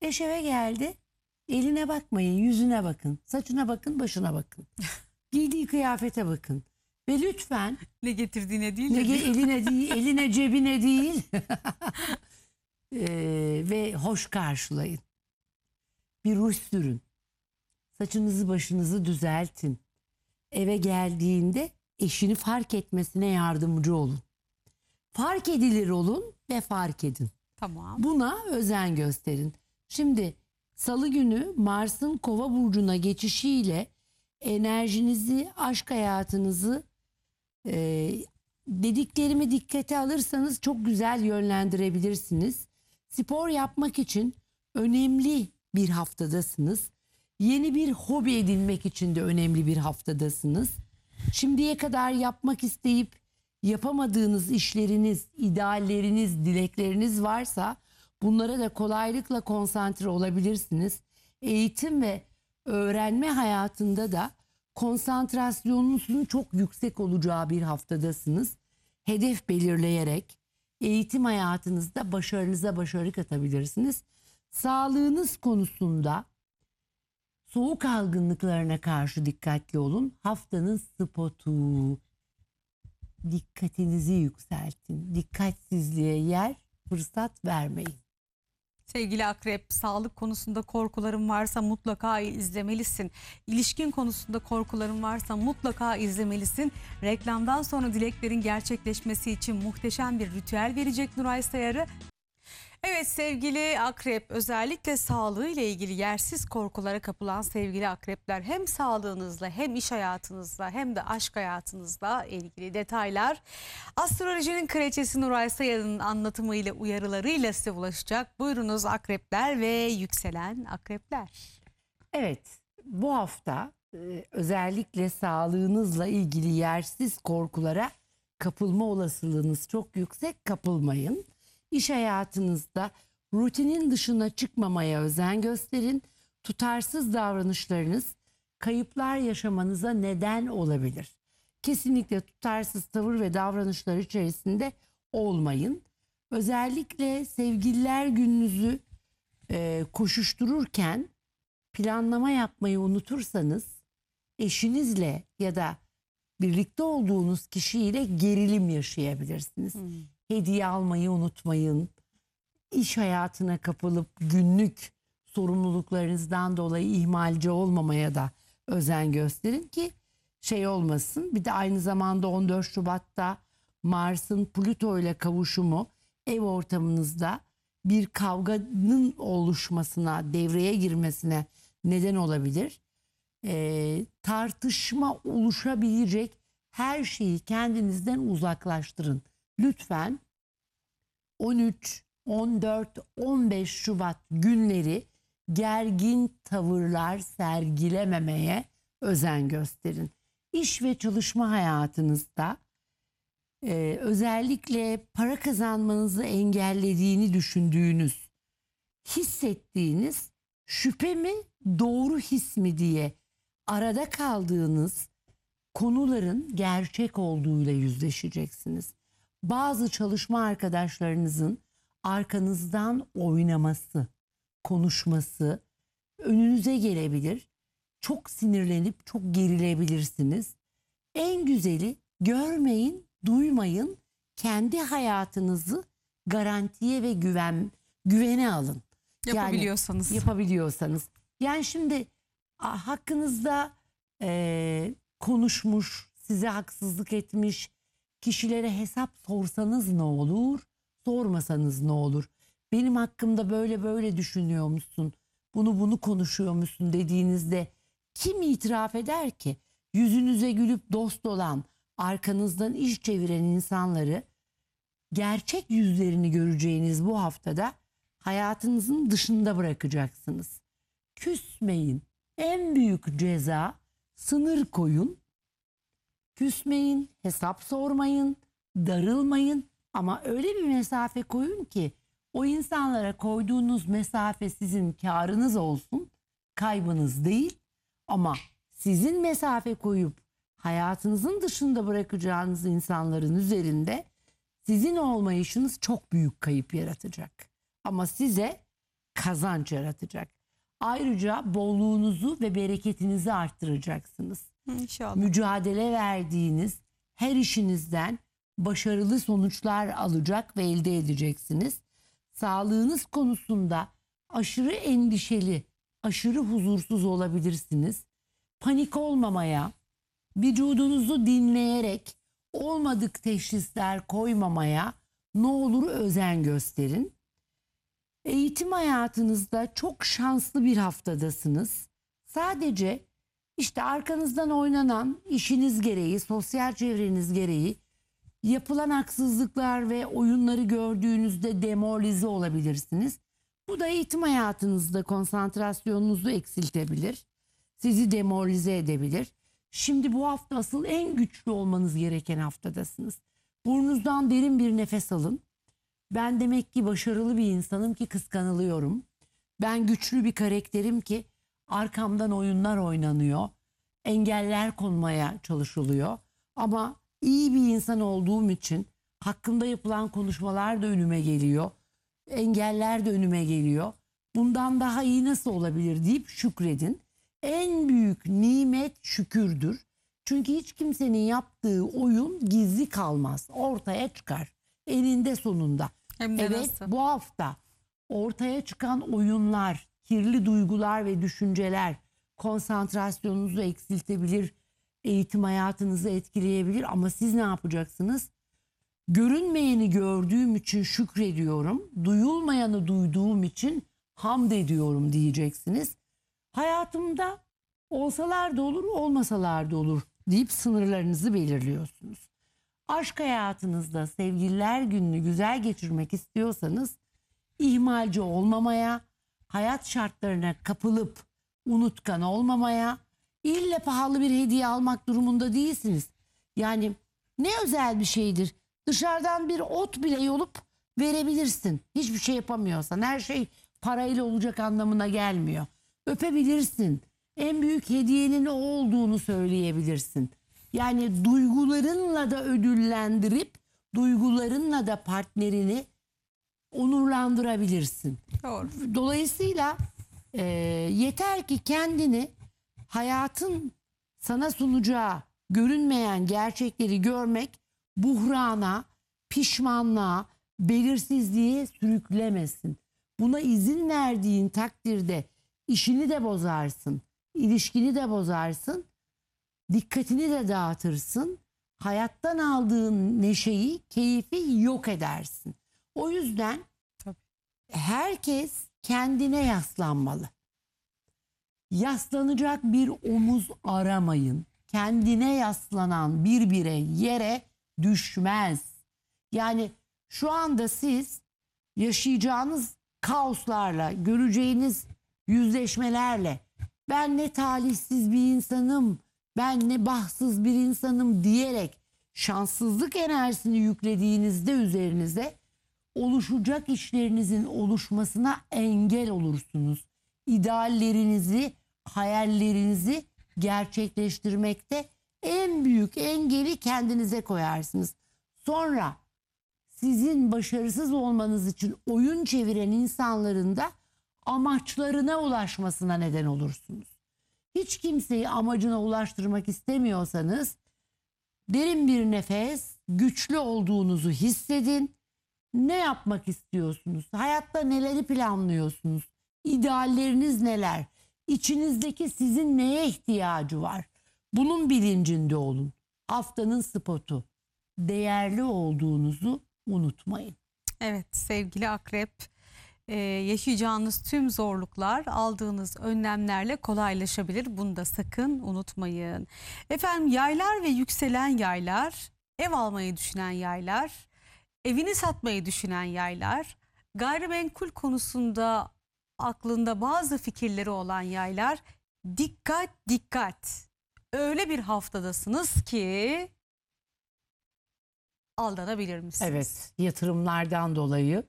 Eş eve geldi. Eline bakmayın, yüzüne bakın. Saçına bakın, başına bakın. Giydiği kıyafete bakın. Ve lütfen... Ne getirdiğine değil. Ne ge- eline değil, eline cebine değil. ee, ve hoş karşılayın. Bir ruj sürün. Saçınızı başınızı düzeltin. Eve geldiğinde eşini fark etmesine yardımcı olun. Fark edilir olun ve fark edin. Tamam. Buna özen gösterin. Şimdi salı günü Mars'ın Kova burcuna geçişiyle enerjinizi, aşk hayatınızı e, dediklerimi dikkate alırsanız çok güzel yönlendirebilirsiniz. Spor yapmak için önemli bir haftadasınız. Yeni bir hobi edinmek için de önemli bir haftadasınız. Şimdiye kadar yapmak isteyip yapamadığınız işleriniz, idealleriniz, dilekleriniz varsa bunlara da kolaylıkla konsantre olabilirsiniz. Eğitim ve öğrenme hayatında da konsantrasyonunuzun çok yüksek olacağı bir haftadasınız. Hedef belirleyerek eğitim hayatınızda başarınıza başarı katabilirsiniz. Sağlığınız konusunda soğuk algınlıklarına karşı dikkatli olun. Haftanın spotu. Dikkatinizi yükseltin. Dikkatsizliğe yer, fırsat vermeyin. Sevgili Akrep, sağlık konusunda korkuların varsa mutlaka izlemelisin. İlişkin konusunda korkuların varsa mutlaka izlemelisin. Reklamdan sonra dileklerin gerçekleşmesi için muhteşem bir ritüel verecek Nuray Sayarı. Evet sevgili Akrep, özellikle sağlığıyla ilgili yersiz korkulara kapılan sevgili Akrepler, hem sağlığınızla hem iş hayatınızla hem de aşk hayatınızla ilgili detaylar astrolojinin kraliçesi Nuray Sayarı'nın anlatımıyla, uyarılarıyla size ulaşacak. Buyurunuz Akrepler ve yükselen Akrepler. Evet, bu hafta özellikle sağlığınızla ilgili yersiz korkulara kapılma olasılığınız çok yüksek, kapılmayın. İş hayatınızda rutinin dışına çıkmamaya özen gösterin. Tutarsız davranışlarınız kayıplar yaşamanıza neden olabilir. Kesinlikle tutarsız tavır ve davranışlar içerisinde olmayın. Özellikle sevgililer gününüzü e, koşuştururken planlama yapmayı unutursanız eşinizle ya da birlikte olduğunuz kişiyle gerilim yaşayabilirsiniz. Hmm. Hediye almayı unutmayın. İş hayatına kapılıp günlük sorumluluklarınızdan dolayı ihmalci olmamaya da özen gösterin ki şey olmasın. Bir de aynı zamanda on dört Şubat'ta Mars'ın Plüto ile kavuşumu ev ortamınızda bir kavganın oluşmasına, devreye girmesine neden olabilir. E, tartışma oluşabilecek her şeyi kendinizden uzaklaştırın. Lütfen on üç, on dört, on beş Şubat günleri gergin tavırlar sergilememeye özen gösterin. İş ve çalışma hayatınızda e, özellikle para kazanmanızı engellediğini düşündüğünüz, hissettiğiniz şüphe mi, doğru his mi diye arada kaldığınız konuların gerçek olduğuyla yüzleşeceksiniz. Bazı çalışma arkadaşlarınızın arkanızdan oynaması, konuşması önünüze gelebilir. Çok sinirlenip çok gerilebilirsiniz. En güzeli görmeyin, duymayın. Kendi hayatınızı garantiye ve güven, güvene alın. Yapabiliyorsanız. Yani, yapabiliyorsanız. Yani şimdi hakkınızda e, konuşmuş, size haksızlık etmiş kişilere hesap sorsanız ne olur, sormasanız ne olur? Benim hakkımda böyle böyle düşünüyor musun, bunu bunu konuşuyor musun dediğinizde kim itiraf eder ki? Yüzünüze gülüp dost olan, arkanızdan iş çeviren insanları gerçek yüzlerini göreceğiniz bu haftada hayatınızın dışında bırakacaksınız. Küsmeyin. En büyük ceza sınır koyun. Küsmeyin, hesap sormayın, darılmayın ama öyle bir mesafe koyun ki o insanlara koyduğunuz mesafe sizin karınız olsun, kaybınız değil. Ama sizin mesafe koyup hayatınızın dışında bırakacağınız insanların üzerinde sizin olmayışınız çok büyük kayıp yaratacak. Ama size kazanç yaratacak. Ayrıca bolluğunuzu ve bereketinizi arttıracaksınız. İnşallah. Mücadele verdiğiniz her işinizden başarılı sonuçlar alacak ve elde edeceksiniz. Sağlığınız konusunda aşırı endişeli, aşırı huzursuz olabilirsiniz. Panik olmamaya, vücudunuzu dinleyerek olmadık teşhisler koymamaya ne olur özen gösterin. Eğitim hayatınızda çok şanslı bir haftadasınız. Sadece İşte arkanızdan oynanan, işiniz gereği, sosyal çevreniz gereği yapılan haksızlıklar ve oyunları gördüğünüzde demoralize olabilirsiniz. Bu da eğitim hayatınızda konsantrasyonunuzu eksiltebilir. Sizi demoralize edebilir. Şimdi bu hafta asıl en güçlü olmanız gereken haftadasınız. Burnunuzdan derin bir nefes alın. Ben demek ki başarılı bir insanım ki kıskanılıyorum. Ben güçlü bir karakterim ki arkamdan oyunlar oynanıyor. Engeller konmaya çalışılıyor. Ama iyi bir insan olduğum için hakkımda yapılan konuşmalar da önüme geliyor. Engeller de önüme geliyor. Bundan daha iyi nasıl olabilir deyip şükredin. En büyük nimet şükürdür. Çünkü hiç kimsenin yaptığı oyun gizli kalmaz. Ortaya çıkar. Elinde sonunda. Hem de evet, nasıl? Bu hafta ortaya çıkan oyunlar, kirli duygular ve düşünceler konsantrasyonunuzu eksiltebilir, eğitim hayatınızı etkileyebilir. Ama siz ne yapacaksınız? Görünmeyeni gördüğüm için şükrediyorum, duyulmayanı duyduğum için hamd ediyorum diyeceksiniz. Hayatımda olsalar da olur, olmasalar da olur deyip sınırlarınızı belirliyorsunuz. Aşk hayatınızda sevgililer gününü güzel geçirmek istiyorsanız ihmalci olmamaya, hayat şartlarına kapılıp unutkan olmamaya, illa pahalı bir hediye almak durumunda değilsiniz. Yani ne özel bir şeydir. Dışarıdan bir ot bile yolup verebilirsin. Hiçbir şey yapamıyorsan, her şey parayla olacak anlamına gelmiyor. Öpebilirsin. En büyük hediyenin o olduğunu söyleyebilirsin. Yani duygularınla da ödüllendirip duygularınla da partnerini onurlandırabilirsin. Doğru. Dolayısıyla e, yeter ki kendini hayatın sana sunacağı görünmeyen gerçekleri görmek buhrana, pişmanlığa, belirsizliğe sürüklemesin. Buna izin verdiğin takdirde işini de bozarsın, ilişkini de bozarsın, dikkatini de dağıtırsın, hayattan aldığın neşeyi, keyfi yok edersin. O yüzden herkes kendine yaslanmalı. Yaslanacak bir omuz aramayın. Kendine yaslanan bir birey yere düşmez. Yani şu anda siz yaşayacağınız kaoslarla, göreceğiniz yüzleşmelerle ben ne talihsiz bir insanım, ben ne bahtsız bir insanım diyerek şanssızlık enerjisini yüklediğinizde üzerinize oluşacak işlerinizin oluşmasına engel olursunuz. İdeallerinizi, hayallerinizi gerçekleştirmekte en büyük engeli kendinize koyarsınız. Sonra sizin başarısız olmanız için oyun çeviren insanların da amaçlarına ulaşmasına neden olursunuz. Hiç kimseyi amacına ulaştırmak istemiyorsanız derin bir nefes, güçlü olduğunuzu hissedin. Ne yapmak istiyorsunuz? Hayatta neleri planlıyorsunuz? İdealleriniz neler? İçinizdeki sizin neye ihtiyacı var? Bunun bilincinde olun. Haftanın spotu. Değerli olduğunuzu unutmayın. Evet sevgili akrep, Ee, yaşayacağınız tüm zorluklar aldığınız önlemlerle kolaylaşabilir. Bunu da sakın unutmayın. Efendim yaylar ve yükselen yaylar, ev almayı düşünen yaylar, evini satmayı düşünen yaylar, gayrimenkul konusunda aklında bazı fikirleri olan yaylar, dikkat dikkat. Öyle bir haftadasınız ki aldanabilir misiniz? Evet, yatırımlardan dolayı.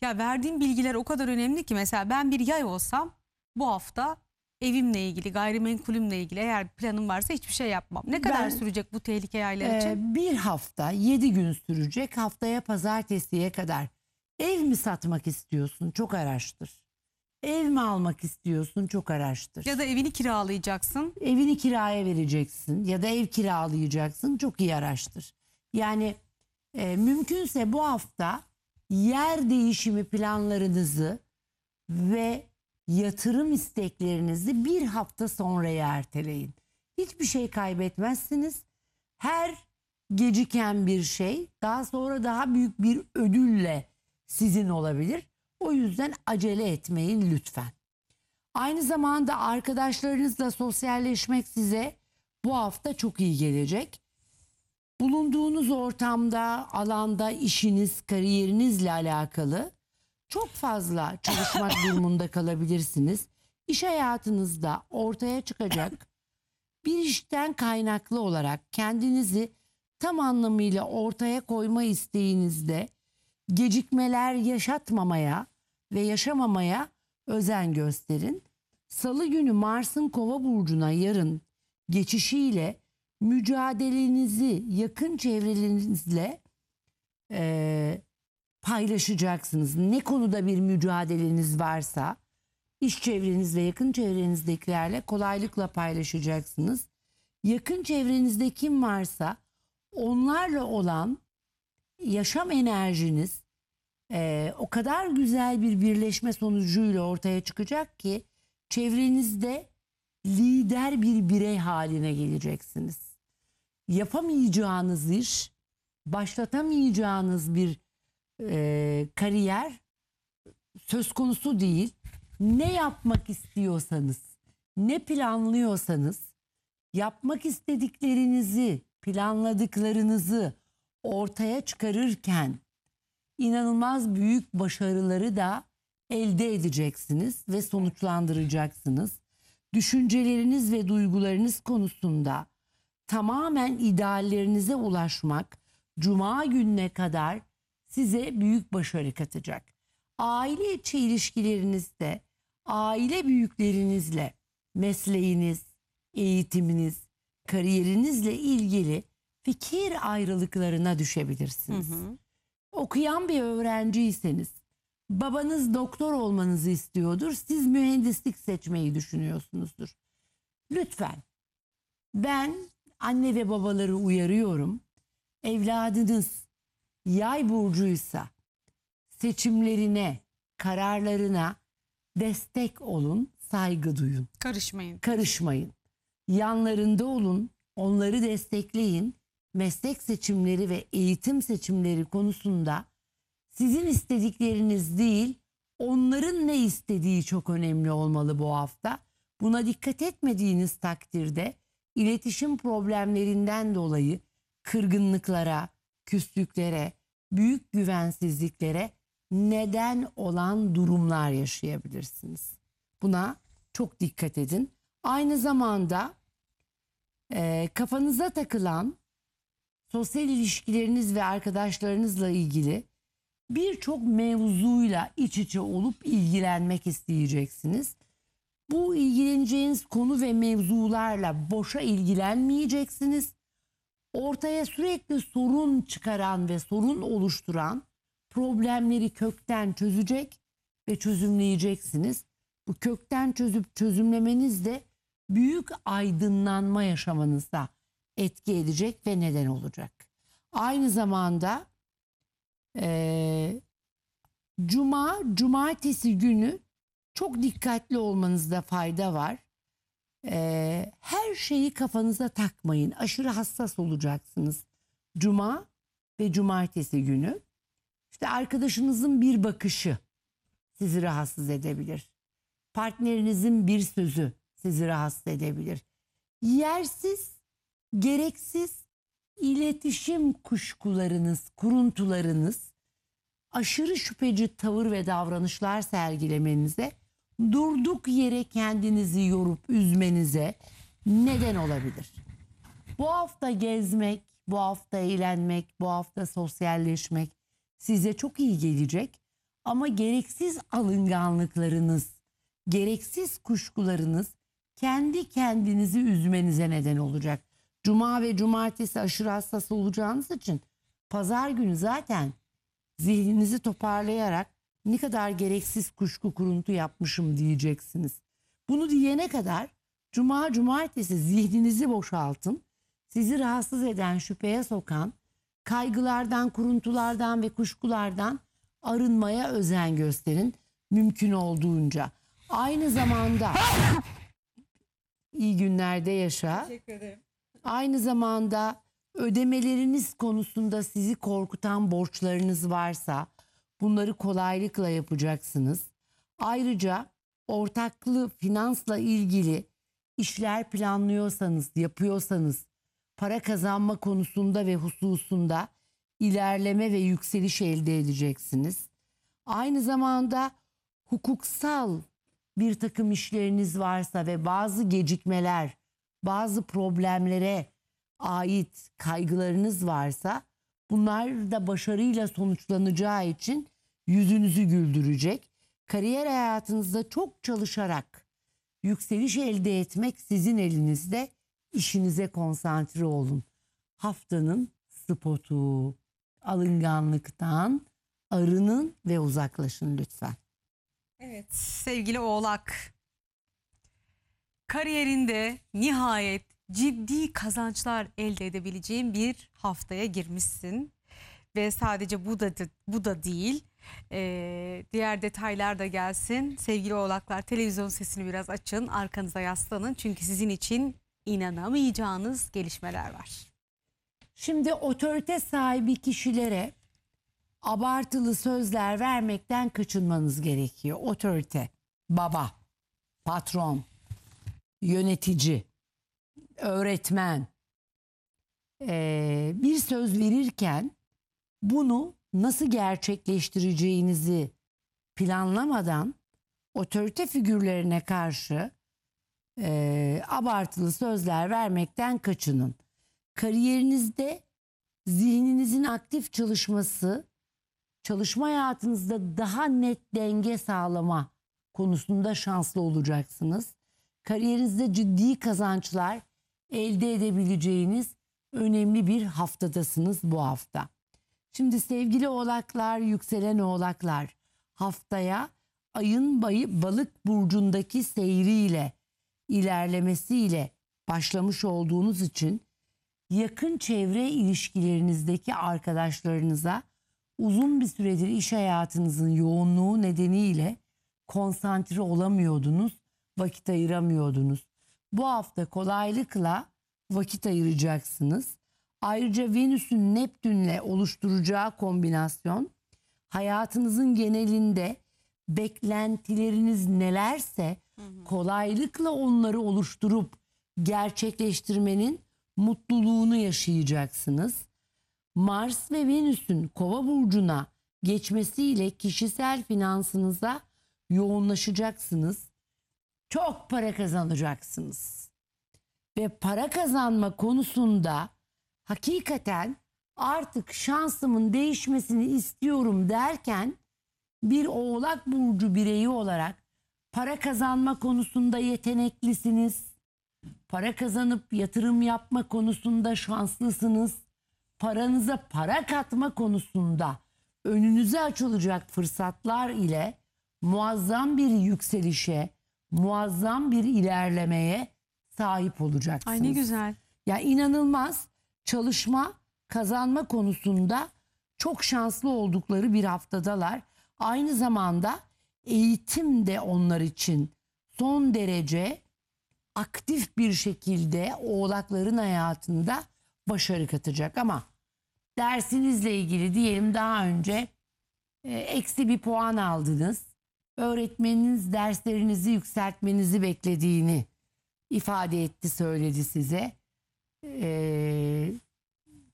Ya verdiğim bilgiler o kadar önemli ki mesela ben bir yay olsam bu hafta evimle ilgili, gayrimenkulümle ilgili eğer planım varsa hiçbir şey yapmam. Ne kadar ben, sürecek bu tehlike yaylar için? E, bir hafta, yedi gün sürecek, haftaya pazartesiye kadar. Ev mi satmak istiyorsun? Çok araştır. Ev mi almak istiyorsun? Çok araştır. Ya da evini kiralayacaksın. Evini kiraya vereceksin ya da ev kiralayacaksın. Çok iyi araştır. Yani e, mümkünse bu hafta yer değişimi planlarınızı ve yatırım isteklerinizi bir hafta sonraya erteleyin. Hiçbir şey kaybetmezsiniz. Her geciken bir şey daha sonra daha büyük bir ödülle sizin olabilir. O yüzden acele etmeyin lütfen. Aynı zamanda arkadaşlarınızla sosyalleşmek size bu hafta çok iyi gelecek. bulunduğunuz ortamda, alanda, işiniz, kariyerinizle alakalı çok fazla çalışmak durumunda kalabilirsiniz. İş hayatınızda ortaya çıkacak bir işten kaynaklı olarak kendinizi tam anlamıyla ortaya koyma isteğinizde gecikmeler yaşatmamaya ve yaşamamaya özen gösterin. Salı günü Mars'ın Kova burcuna yarın geçişiyle mücadelenizi yakın çevrenizle e, paylaşacaksınız. Ne konuda bir mücadeleniz varsa iş çevrenizle, yakın çevrenizdekilerle kolaylıkla paylaşacaksınız. Yakın çevrenizde kim varsa onlarla olan yaşam enerjiniz e, o kadar güzel bir birleşme sonucuyla ortaya çıkacak ki çevrenizde lider bir birey haline geleceksiniz. Yapamayacağınız iş, başlatamayacağınız bir e, kariyer söz konusu değil. Ne yapmak istiyorsanız, ne planlıyorsanız, yapmak istediklerinizi, planladıklarınızı ortaya çıkarırken inanılmaz büyük başarıları da elde edeceksiniz ve sonuçlandıracaksınız. Düşünceleriniz ve duygularınız konusunda tamamen ideallerinize ulaşmak Cuma gününe kadar size büyük başarı katacak. Aile içi ilişkilerinizde, aile büyüklerinizle, mesleğiniz, eğitiminiz, kariyerinizle ilgili fikir ayrılıklarına düşebilirsiniz. Hı hı. Okuyan bir öğrenciyseniz, babanız doktor olmanızı istiyordur, siz mühendislik seçmeyi düşünüyorsunuzdur. Lütfen, ben anne ve babaları uyarıyorum, evladınız yay burcuysa seçimlerine, kararlarına destek olun, saygı duyun. Karışmayın. Karışmayın. Yanlarında olun, onları destekleyin. Meslek seçimleri ve eğitim seçimleri konusunda sizin istedikleriniz değil, onların ne istediği çok önemli olmalı bu hafta. Buna dikkat etmediğiniz takdirde iletişim problemlerinden dolayı kırgınlıklara, küslüklere, büyük güvensizliklere neden olan durumlar yaşayabilirsiniz. Buna çok dikkat edin. Aynı zamanda e, kafanıza takılan sosyal ilişkileriniz ve arkadaşlarınızla ilgili birçok mevzuyla iç içe olup ilgilenmek isteyeceksiniz. Bu ilgileneceğiniz konu ve mevzularla boşa ilgilenmeyeceksiniz. Ortaya sürekli sorun çıkaran ve sorun oluşturan problemleri kökten çözecek ve çözümleyeceksiniz. Bu kökten çözüp çözümlemeniz de büyük aydınlanma yaşamanıza etki edecek ve neden olacak. Aynı zamanda e, Cuma, Cumartesi günü çok dikkatli olmanızda fayda var. E, her şeyi kafanıza takmayın. Aşırı hassas olacaksınız. Cuma ve Cumartesi günü. İşte arkadaşınızın bir bakışı sizi rahatsız edebilir. Partnerinizin bir sözü sizi rahatsız edebilir. Yersiz, gereksiz iletişim kuşkularınız, kuruntularınız, aşırı şüpheci tavır ve davranışlar sergilemenize, durduk yere kendinizi yorup üzmenize neden olabilir. Bu hafta gezmek, bu hafta eğlenmek, bu hafta sosyalleşmek size çok iyi gelecek ama gereksiz alınganlıklarınız, gereksiz kuşkularınız kendi kendinizi üzmenize neden olacak. Cuma ve Cumartesi aşırı hassas olacağınız için Pazar günü zaten zihninizi toparlayarak ne kadar gereksiz kuşku kuruntu yapmışım diyeceksiniz. Bunu diyene kadar Cuma, Cumartesi zihninizi boşaltın. Sizi rahatsız eden, şüpheye sokan kaygılardan, kuruntulardan ve kuşkulardan arınmaya özen gösterin mümkün olduğunca. Aynı zamanda iyi günlerde yaşa. Teşekkür ederim. Aynı zamanda ödemeleriniz konusunda sizi korkutan borçlarınız varsa bunları kolaylıkla yapacaksınız. Ayrıca ortaklı finansla ilgili işler planlıyorsanız, yapıyorsanız para kazanma konusunda ve hususunda ilerleme ve yükseliş elde edeceksiniz. Aynı zamanda hukuksal bir takım işleriniz varsa ve bazı gecikmeler, bazı problemlere ait kaygılarınız varsa bunlar da başarıyla sonuçlanacağı için yüzünüzü güldürecek. Kariyer hayatınızda çok çalışarak yükseliş elde etmek sizin elinizde, işinize konsantre olun. Haftanın spotu, alınganlıktan arının ve uzaklaşın lütfen. Evet sevgili Oğlak, kariyerinde nihayet ciddi kazançlar elde edebileceğin bir haftaya girmişsin ve sadece bu da bu da değil, ee, diğer detaylar da gelsin. Sevgili Oğlaklar, televizyon sesini biraz açın, arkanıza yaslanın çünkü sizin için inanamayacağınız gelişmeler var. Şimdi otorite sahibi kişilere abartılı sözler vermekten kaçınmanız gerekiyor. Otorite, baba, patron, yönetici, öğretmen ee, bir söz verirken bunu nasıl gerçekleştireceğinizi planlamadan otorite figürlerine karşı e, abartılı sözler vermekten kaçının. Kariyerinizde zihninizin aktif çalışması, çalışma hayatınızda daha net denge sağlama konusunda şanslı olacaksınız. Kariyerinizde ciddi kazançlar elde edebileceğiniz önemli bir haftadasınız bu hafta. Şimdi sevgili Oğlaklar, yükselen Oğlaklar, haftaya ayın bayı, Balık burcundaki seyriyle, ilerlemesiyle başlamış olduğunuz için yakın çevre ilişkilerinizdeki arkadaşlarınıza uzun bir süredir iş hayatınızın yoğunluğu nedeniyle konsantre olamıyordunuz, vakit ayıramıyordunuz. Bu hafta kolaylıkla vakit ayıracaksınız. Ayrıca Venüs'ün Neptün'le oluşturacağı kombinasyon, hayatınızın genelinde beklentileriniz nelerse kolaylıkla onları oluşturup gerçekleştirmenin mutluluğunu yaşayacaksınız. Mars ve Venüs'ün Kova burcuna geçmesiyle kişisel finansınıza yoğunlaşacaksınız. Çok para kazanacaksınız. Ve para kazanma konusunda hakikaten artık şansımın değişmesini istiyorum derken bir Oğlak burcu bireyi olarak para kazanma konusunda yeteneklisiniz. Para kazanıp yatırım yapma konusunda şanslısınız. Paranıza para katma konusunda önünüze açılacak fırsatlar ile muazzam bir yükselişe, muazzam bir ilerlemeye sahip olacaksınız. Ay ne güzel. Ya inanılmaz, çalışma, kazanma konusunda çok şanslı oldukları bir haftadalar. Aynı zamanda eğitim de onlar için son derece aktif bir şekilde Oğlakların hayatında başarı katacak. Ama dersinizle ilgili diyelim daha önce e, eksi bir puan aldınız. Öğretmeniniz derslerinizi yükseltmenizi beklediğini ifade etti, söyledi size. E,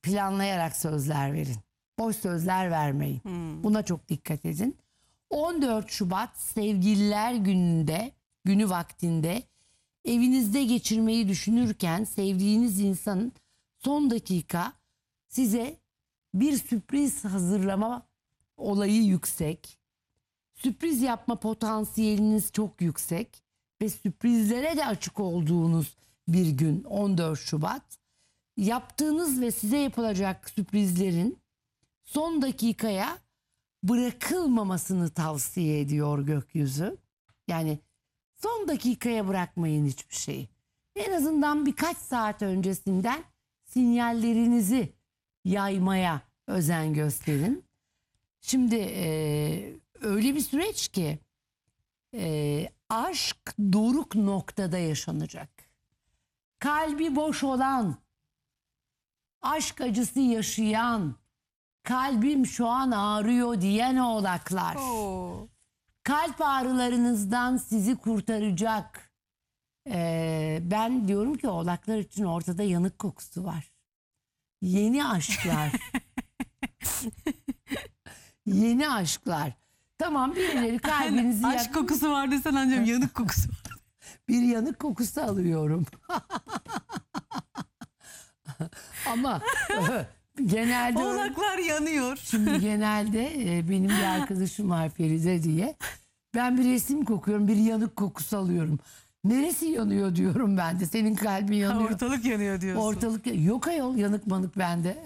planlayarak sözler verin. Boş sözler vermeyin. Hmm. Buna çok dikkat edin. on dört Şubat Sevgililer Günü'nde, günü vaktinde evinizde geçirmeyi düşünürken sevdiğiniz insanın son dakika size bir sürpriz hazırlama olayı yüksek. Sürpriz yapma potansiyeliniz çok yüksek ve sürprizlere de açık olduğunuz bir gün on dört Şubat. Yaptığınız ve size yapılacak sürprizlerin son dakikaya bırakılmamasını tavsiye ediyor gökyüzü. Yani son dakikaya bırakmayın hiçbir şeyi. En azından birkaç saat öncesinden sinyallerinizi yaymaya özen gösterin. Şimdi e, öyle bir süreç ki e, aşk doruk noktada yaşanacak. Kalbi boş olan, aşk acısı yaşayan, kalbim şu an ağrıyor diyen Oğlaklar. Oo. Kalp ağrılarınızdan sizi kurtaracak e, ben diyorum ki oğlaklar için ortada yanık kokusu var. Yeni aşklar. Yeni aşklar. Tamam, birileri kalbinizi... Aşk yakın... kokusu var desen ancak yanık kokusu var. Bir yanık kokusu alıyorum. Ama genelde... Oğlaklar yanıyor. Şimdi genelde benim bir arkadaşım var Feride diye. Ben bir resim kokuyorum, bir yanık kokusu alıyorum. Neresi yanıyor diyorum ben de. Senin kalbin yanıyor. Ha, ortalık yanıyor diyorsun. Ortalık yok ayol, yanık manık bende.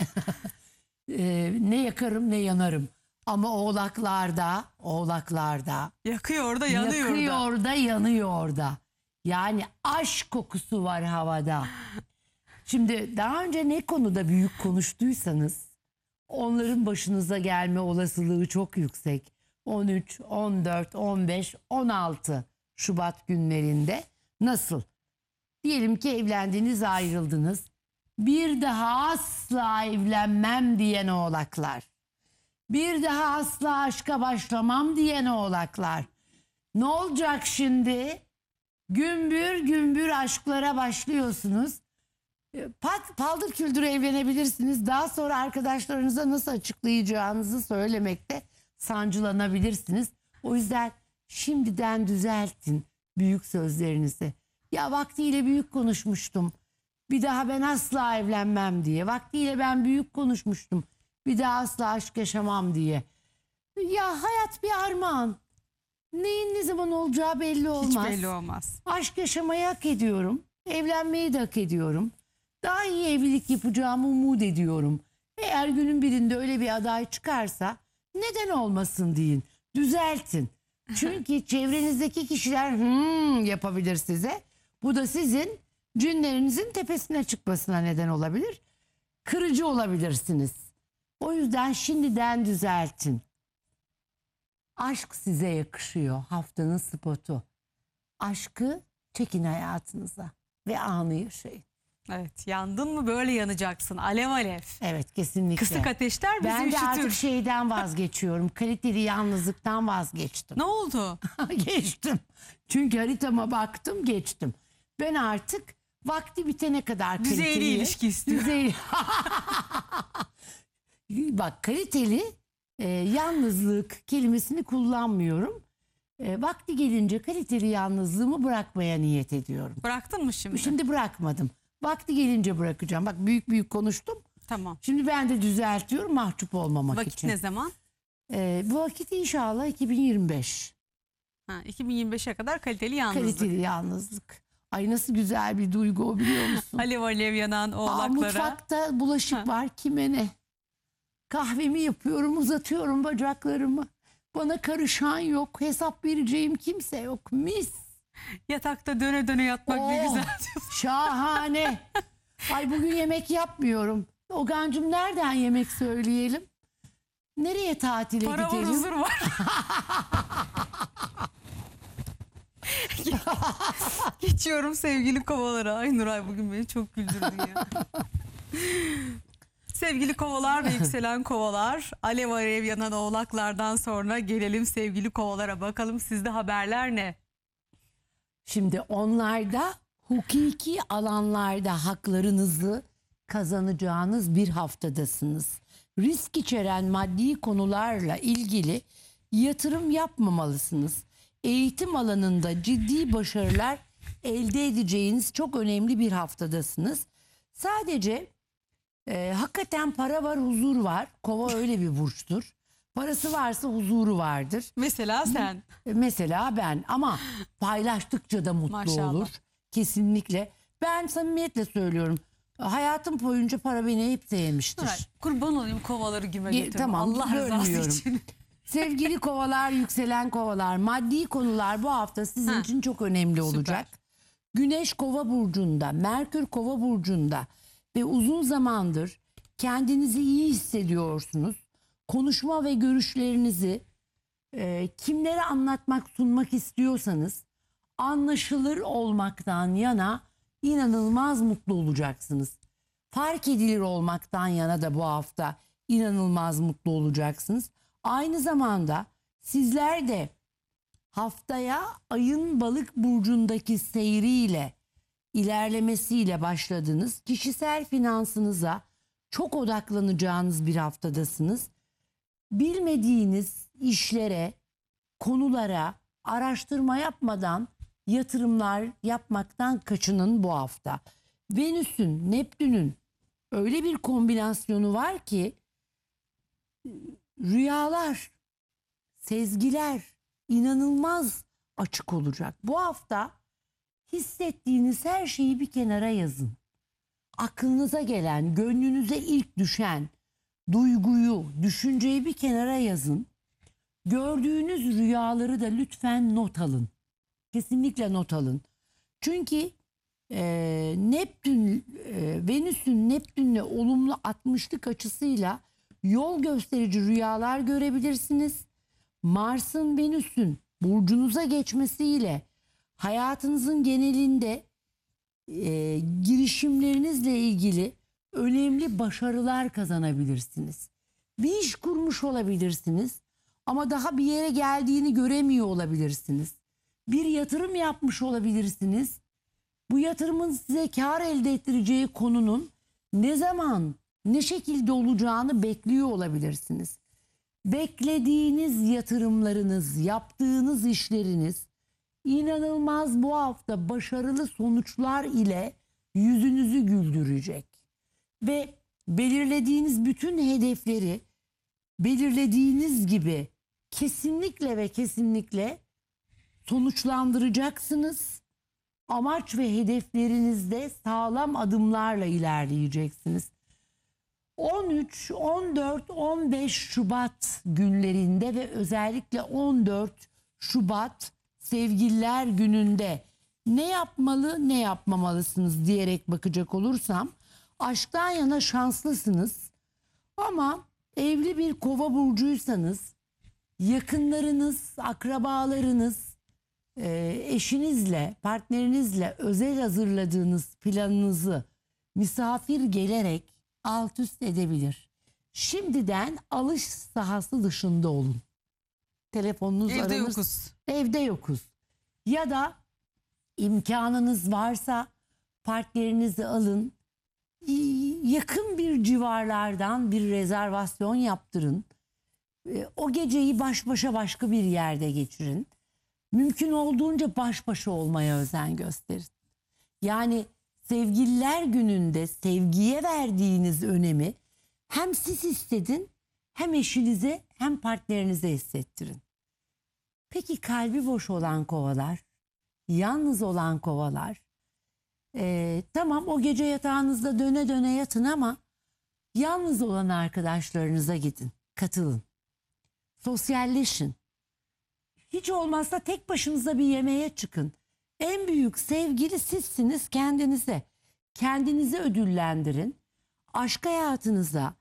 e, ne yakarım ne yanarım. Ama oğlaklarda, oğlaklarda. Yakıyor da yanıyor da. Yakıyor da yanıyor da. Yani aşk kokusu var havada. Şimdi daha önce ne konuda büyük konuştuysanız onların başınıza gelme olasılığı çok yüksek. on üç, on dört, on beş, on altı Şubat günlerinde nasıl? Diyelim ki evlendiniz, ayrıldınız. Bir daha asla evlenmem diyen oğlaklar. Bir daha asla aşka başlamam diyen oğlaklar. Ne olacak şimdi? Gümbür gümbür aşklara başlıyorsunuz. Pat, paldır küldür evlenebilirsiniz. Daha sonra arkadaşlarınıza nasıl açıklayacağınızı söylemekte sancılanabilirsiniz. O yüzden şimdiden düzeltin büyük sözlerinizi. Ya vaktiyle büyük konuşmuştum. Bir daha ben asla evlenmem diye. Vaktiyle ben büyük konuşmuştum. Bir daha asla aşk yaşamam diye. Ya hayat bir armağan. Neyin ne zaman olacağı belli olmaz. Hiç belli olmaz. Aşk yaşamayı hak ediyorum. Evlenmeyi de hak ediyorum. Daha iyi evlilik yapacağımı umut ediyorum. Eğer günün birinde öyle bir aday çıkarsa neden olmasın deyin. Düzeltin. Çünkü çevrenizdeki kişiler hmm yapabilir size. Bu da sizin cünlerinizin tepesine çıkmasına neden olabilir. Kırıcı olabilirsiniz. O yüzden şimdiden düzeltin. Aşk size yakışıyor. Haftanın spotu. Aşkı çekin hayatınıza ve anı yaşayın. Evet, yandın mı böyle yanacaksın. Alev alev. Evet, kesinlikle. Kısık ateşler bizi ben üşütür. Ben de artık şeyden vazgeçiyorum. Kaliteli yalnızlıktan vazgeçtim. Ne oldu? Geçtim. Çünkü haritama baktım, geçtim. Ben artık vakti bitene kadar kaliteli. Düzeyli ilişki istiyorum. Düzeyli. Bak, kaliteli e, yalnızlık kelimesini kullanmıyorum. E, vakti gelince kaliteli yalnızlığımı bırakmaya niyet ediyorum. Bıraktın mı şimdi? Şimdi bırakmadım. Vakti gelince bırakacağım. Bak, büyük büyük konuştum. Tamam. Şimdi ben de düzeltiyorum mahcup olmamak vakit için. Vakit ne zaman? E, bu vakit inşallah iki bin yirmi beş. Ha, iki bin yirmi beşe kadar kaliteli yalnızlık. Kaliteli yalnızlık. Ay, nasıl güzel bir duygu o, biliyor musun? Alev alev yanan oğlaklara. Aa, mutfakta bulaşık ha. var, kime ne? Kahvemi yapıyorum, uzatıyorum bacaklarımı. Bana karışan yok, hesap vereceğim kimse yok. Mis. Yatakta döne döne yatmak oh, bir güzel. Şahane. Ay, bugün yemek yapmıyorum. Ogancım, nereden yemek söyleyelim? Nereye tatile para gidelim? Para var, huzur var. Geçiyorum sevgili kovalara. Ay Nuray, bugün beni çok güldürdün ya. Sevgili kovalar ve yükselen kovalar, alev alev yanan oğlaklardan sonra gelelim sevgili kovalara. Bakalım sizde haberler ne? Şimdi onlarda hukuki alanlarda haklarınızı kazanacağınız bir haftadasınız. Risk içeren maddi konularla ilgili yatırım yapmamalısınız. Eğitim alanında ciddi başarılar elde edeceğiniz çok önemli bir haftadasınız. Sadece... Ee, hakikaten para var, huzur var. Kova öyle bir burçtur. Parası varsa huzuru vardır. Mesela sen. Mesela ben, ama paylaştıkça da mutlu Maşallah. Olur. Kesinlikle. Ben samimiyetle söylüyorum. Hayatım boyunca para beni hep sevmiştir. Evet, kurban olayım kovaları güme getirme. Tamam, Allah rızası için. Sevgili kovalar, yükselen kovalar, maddi konular bu hafta sizin ha. için çok önemli olacak. Süper. Güneş kova burcunda, Merkür kova burcunda. Ve uzun zamandır kendinizi iyi hissediyorsunuz. Konuşma ve görüşlerinizi e, kimlere anlatmak, sunmak istiyorsanız anlaşılır olmaktan yana inanılmaz mutlu olacaksınız. Fark edilir olmaktan yana da bu hafta inanılmaz mutlu olacaksınız. Aynı zamanda sizler de haftaya ayın balık burcundaki seyriyle ilerlemesiyle başladınız. Kişisel finansınıza çok odaklanacağınız bir haftadasınız. Bilmediğiniz işlere, konulara araştırma yapmadan yatırımlar yapmaktan kaçının bu hafta. Venüs'ün, Neptün'ün öyle bir kombinasyonu var ki rüyalar, sezgiler inanılmaz açık olacak. Bu hafta hissettiğiniz her şeyi bir kenara yazın. Aklınıza gelen, gönlünüze ilk düşen duyguyu, düşünceyi bir kenara yazın. Gördüğünüz rüyaları da lütfen not alın. Kesinlikle not alın. Çünkü e, Neptün, e, Venüs'ün Neptün'le olumlu altmışlık açısıyla yol gösterici rüyalar görebilirsiniz. Mars'ın Venüs'ün burcunuza geçmesiyle hayatınızın genelinde e, girişimlerinizle ilgili önemli başarılar kazanabilirsiniz. Bir iş kurmuş olabilirsiniz ama daha bir yere geldiğini göremiyor olabilirsiniz. Bir yatırım yapmış olabilirsiniz. Bu yatırımın size kar elde ettireceği konunun ne zaman, ne şekilde olacağını bekliyor olabilirsiniz. Beklediğiniz yatırımlarınız, yaptığınız işleriniz inanılmaz bu hafta başarılı sonuçlar ile yüzünüzü güldürecek. Ve belirlediğiniz bütün hedefleri belirlediğiniz gibi kesinlikle ve kesinlikle sonuçlandıracaksınız. Amaç ve hedeflerinizde sağlam adımlarla ilerleyeceksiniz. on üç, on dört, on beş Şubat günlerinde ve özellikle on dört Şubat Sevgililer Günü'nde ne yapmalı, ne yapmamalısınız diyerek bakacak olursam aşktan yana şanslısınız. Ama evli bir kova burcuysanız yakınlarınız, akrabalarınız, eşinizle, partnerinizle özel hazırladığınız planınızı misafir gelerek alt üst edebilir. Şimdiden alış sahası dışında olun. Telefonunuz aranır. Evde yokuz. Evde yokuz. Ya da imkanınız varsa partnerinizi alın. Yakın bir civarlardan bir rezervasyon yaptırın. O geceyi baş başa başka bir yerde geçirin. Mümkün olduğunca baş başa olmaya özen gösterin. Yani sevgililer gününde sevgiye verdiğiniz önemi hem siz hissedin, hem eşinize, hem partnerinize hissettirin. Peki kalbi boş olan kovalar, yalnız olan kovalar, ee, tamam o gece yatağınızda döne döne yatın ama yalnız olan arkadaşlarınıza gidin, katılın, sosyalleşin. Hiç olmazsa tek başınıza bir yemeğe çıkın. En büyük sevgili sizsiniz kendinize. Kendinizi ödüllendirin. Aşk hayatınıza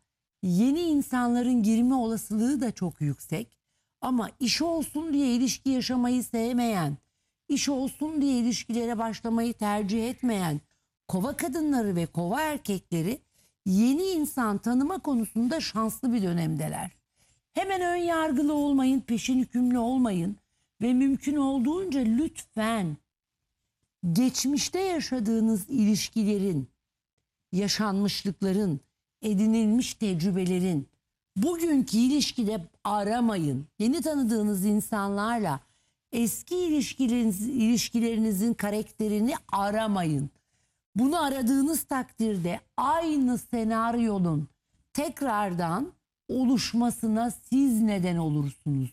yeni insanların girme olasılığı da çok yüksek. Ama iş olsun diye ilişki yaşamayı sevmeyen, iş olsun diye ilişkilere başlamayı tercih etmeyen kova kadınları ve kova erkekleri yeni insan tanıma konusunda şanslı bir dönemdeler. Hemen ön yargılı olmayın, peşin hükümlü olmayın. Ve mümkün olduğunca lütfen geçmişte yaşadığınız ilişkilerin, yaşanmışlıkların, edinilmiş tecrübelerin bugünkü ilişkide aramayın. Yeni tanıdığınız insanlarla eski ilişkileriniz, ilişkilerinizin karakterini aramayın. Bunu aradığınız takdirde aynı senaryonun tekrardan oluşmasına siz neden olursunuz.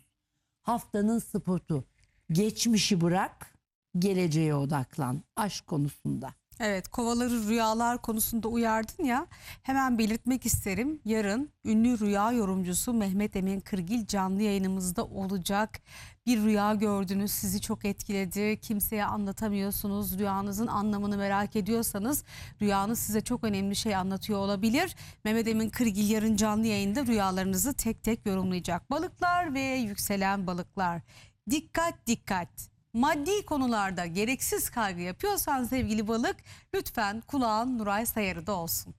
Haftanın spotu. Geçmişi bırak, geleceğe odaklan. Aşk konusunda. Evet, kovaları rüyalar konusunda uyardın ya. Hemen belirtmek isterim. Yarın ünlü rüya yorumcusu Mehmet Emin Kırgil canlı yayınımızda olacak. Bir rüya gördünüz, sizi çok etkiledi. Kimseye anlatamıyorsunuz. Rüyanızın anlamını merak ediyorsanız rüyanız size çok önemli şey anlatıyor olabilir. Mehmet Emin Kırgil yarın canlı yayında rüyalarınızı tek tek yorumlayacak. Balıklar ve yükselen balıklar. Dikkat dikkat. Maddi konularda gereksiz kaygı yapıyorsan sevgili balık, lütfen kulağın Nuray Sayarı'da olsun.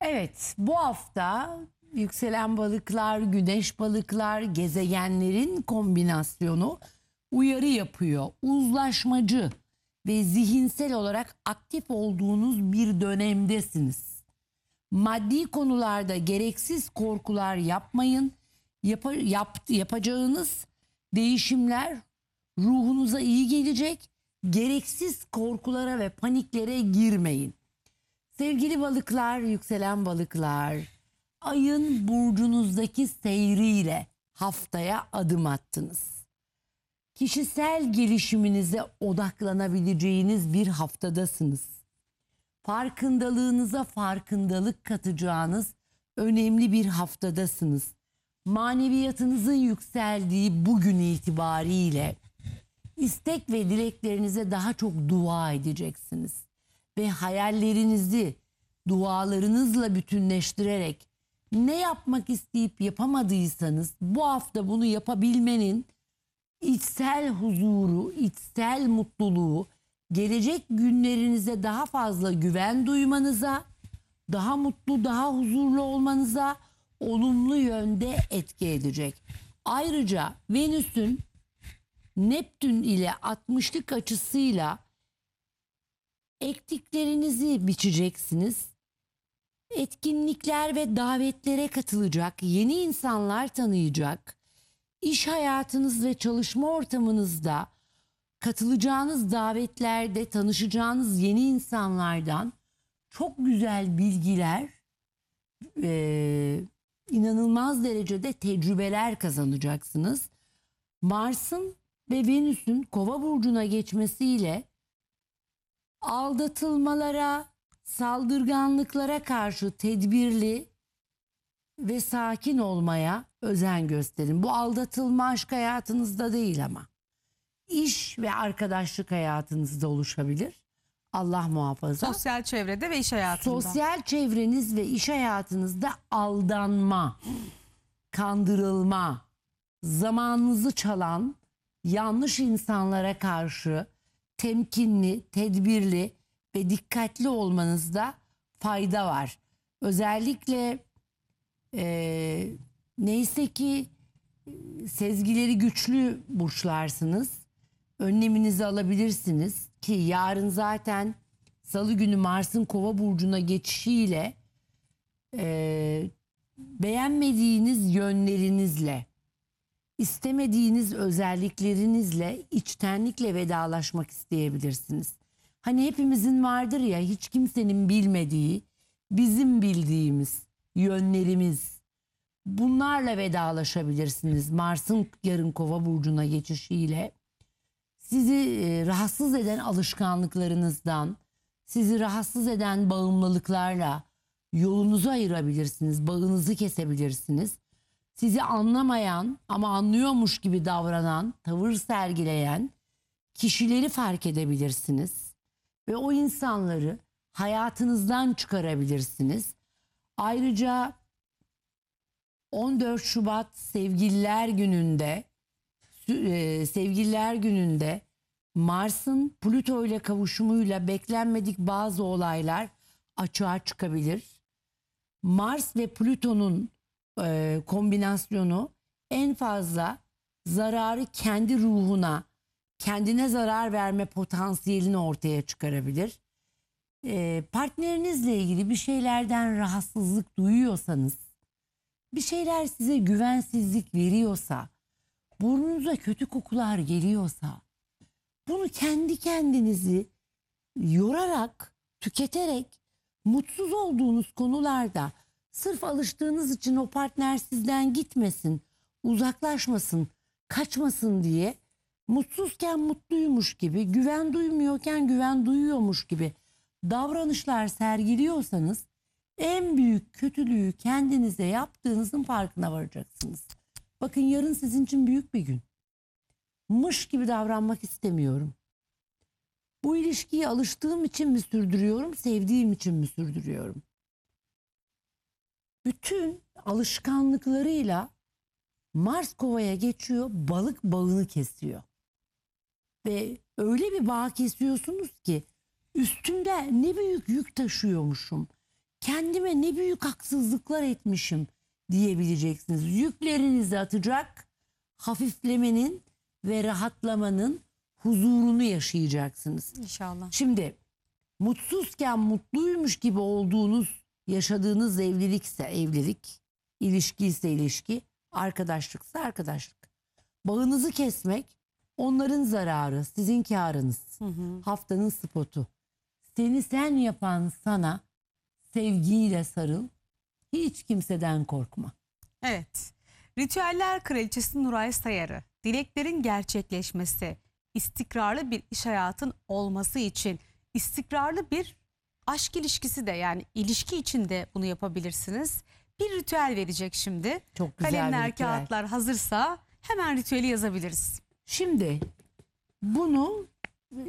Evet, bu hafta yükselen balıklar, güneş balıklar, gezegenlerin kombinasyonu uyarı yapıyor. Uzlaşmacı, ve zihinsel olarak aktif olduğunuz bir dönemdesiniz. Maddi konularda gereksiz korkular yapmayın. Yap, yap, yapacağınız değişimler ruhunuza iyi gelecek. Gereksiz korkulara ve paniklere girmeyin. Sevgili balıklar, yükselen balıklar, ayın burcunuzdaki seyriyle haftaya adım attınız. Kişisel gelişiminize odaklanabileceğiniz bir haftadasınız. Farkındalığınıza farkındalık katacağınız önemli bir haftadasınız. Maneviyatınızın yükseldiği bugün itibariyle istek ve dileklerinize daha çok dua edeceksiniz. Ve hayallerinizi dualarınızla bütünleştirerek ne yapmak isteyip yapamadıysanız bu hafta bunu yapabilmenin içsel huzuru, içsel mutluluğu, gelecek günlerinize daha fazla güven duymanıza, daha mutlu, daha huzurlu olmanıza olumlu yönde etki edecek. Ayrıca Venüs'ün Neptün ile altmışlık açısıyla ektiklerinizi biçeceksiniz. Etkinlikler ve davetlere katılacak, yeni insanlar tanıyacak, iş hayatınız ve çalışma ortamınızda katılacağınız davetlerde tanışacağınız yeni insanlardan çok güzel bilgiler, e, inanılmaz derecede tecrübeler kazanacaksınız. Mars'ın ve Venüs'ün Kova burcuna geçmesiyle aldatılmalara, saldırganlıklara karşı tedbirli ve sakin olmaya özen gösterin. Bu aldatılma aşk hayatınızda değil ama iş ve arkadaşlık hayatınızda oluşabilir. Allah muhafaza. Sosyal çevrede ve iş hayatında. Sosyal çevreniz ve iş hayatınızda aldanma, kandırılma, zamanınızı çalan yanlış insanlara karşı temkinli, tedbirli ve dikkatli olmanızda fayda var. Özellikle e, neyse ki sezgileri güçlü burçlarsınız. Önleminizi alabilirsiniz ki yarın zaten salı günü Mars'ın Kova burcuna geçişiyle e, beğenmediğiniz yönlerinizle, istemediğiniz özelliklerinizle içtenlikle vedalaşmak isteyebilirsiniz. Hani hepimizin vardır ya, hiç kimsenin bilmediği, bizim bildiğimiz yönlerimiz. Bunlarla vedalaşabilirsiniz Mars'ın yarın Kova burcuna geçişiyle. Sizi rahatsız eden alışkanlıklarınızdan, sizi rahatsız eden bağımlılıklarla yolunuzu ayırabilirsiniz, bağınızı kesebilirsiniz. Sizi anlamayan ama anlıyormuş gibi davranan, tavır sergileyen kişileri fark edebilirsiniz. Ve o insanları hayatınızdan çıkarabilirsiniz. Ayrıca on dört Şubat Sevgililer Günü'nde Sevgililer Günü'nde Mars'ın Plüto ile kavuşumuyla beklenmedik bazı olaylar açığa çıkabilir. Mars ve Plüto'nun kombinasyonu en fazla zararı kendi ruhuna, kendine zarar verme potansiyelini ortaya çıkarabilir. E, partnerinizle ilgili bir şeylerden rahatsızlık duyuyorsanız, bir şeyler size güvensizlik veriyorsa, burnunuza kötü kokular geliyorsa, bunu kendi kendinizi yorarak, tüketerek mutsuz olduğunuz konularda sırf alıştığınız için o partner sizden gitmesin, uzaklaşmasın, kaçmasın diye mutsuzken mutluymuş gibi, güven duymuyorken güven duyuyormuş gibi davranışlar sergiliyorsanız en büyük kötülüğü kendinize yaptığınızın farkına varacaksınız. Bakın yarın sizin için büyük bir gün. Mış gibi davranmak istemiyorum. Bu ilişkiyi alıştığım için mi sürdürüyorum, sevdiğim için mi sürdürüyorum? Bütün alışkanlıklarıyla Mars Kova'ya geçiyor, balık bağını kesiyor. Ve öyle bir bağ kesiyorsunuz ki üstümde ne büyük yük taşıyormuşum, kendime ne büyük haksızlıklar etmişim diyebileceksiniz. Yüklerinizi atacak, hafiflemenin ve rahatlamanın, huzurunu yaşayacaksınız. İnşallah. Şimdi mutsuzken mutluymuş gibi olduğunuz, yaşadığınız evlilikse evlilik, ilişkiyse ilişki, arkadaşlıksa arkadaşlık. Bağınızı kesmek onların zararı, sizin kârınız. Hı hı. Haftanın spotu. Seni sen yapan sana sevgiyle sarıl. Hiç kimseden korkma. Evet. Ritüeller Kraliçesi Nuray Sayarı, dileklerin gerçekleşmesi, istikrarlı bir iş hayatın olması için istikrarlı bir aşk ilişkisi de, yani ilişki içinde bunu yapabilirsiniz. Bir ritüel verecek şimdi. Çok güzel. Kalemler, kağıtlar hazırsa hemen ritüeli yazabiliriz. Şimdi bunu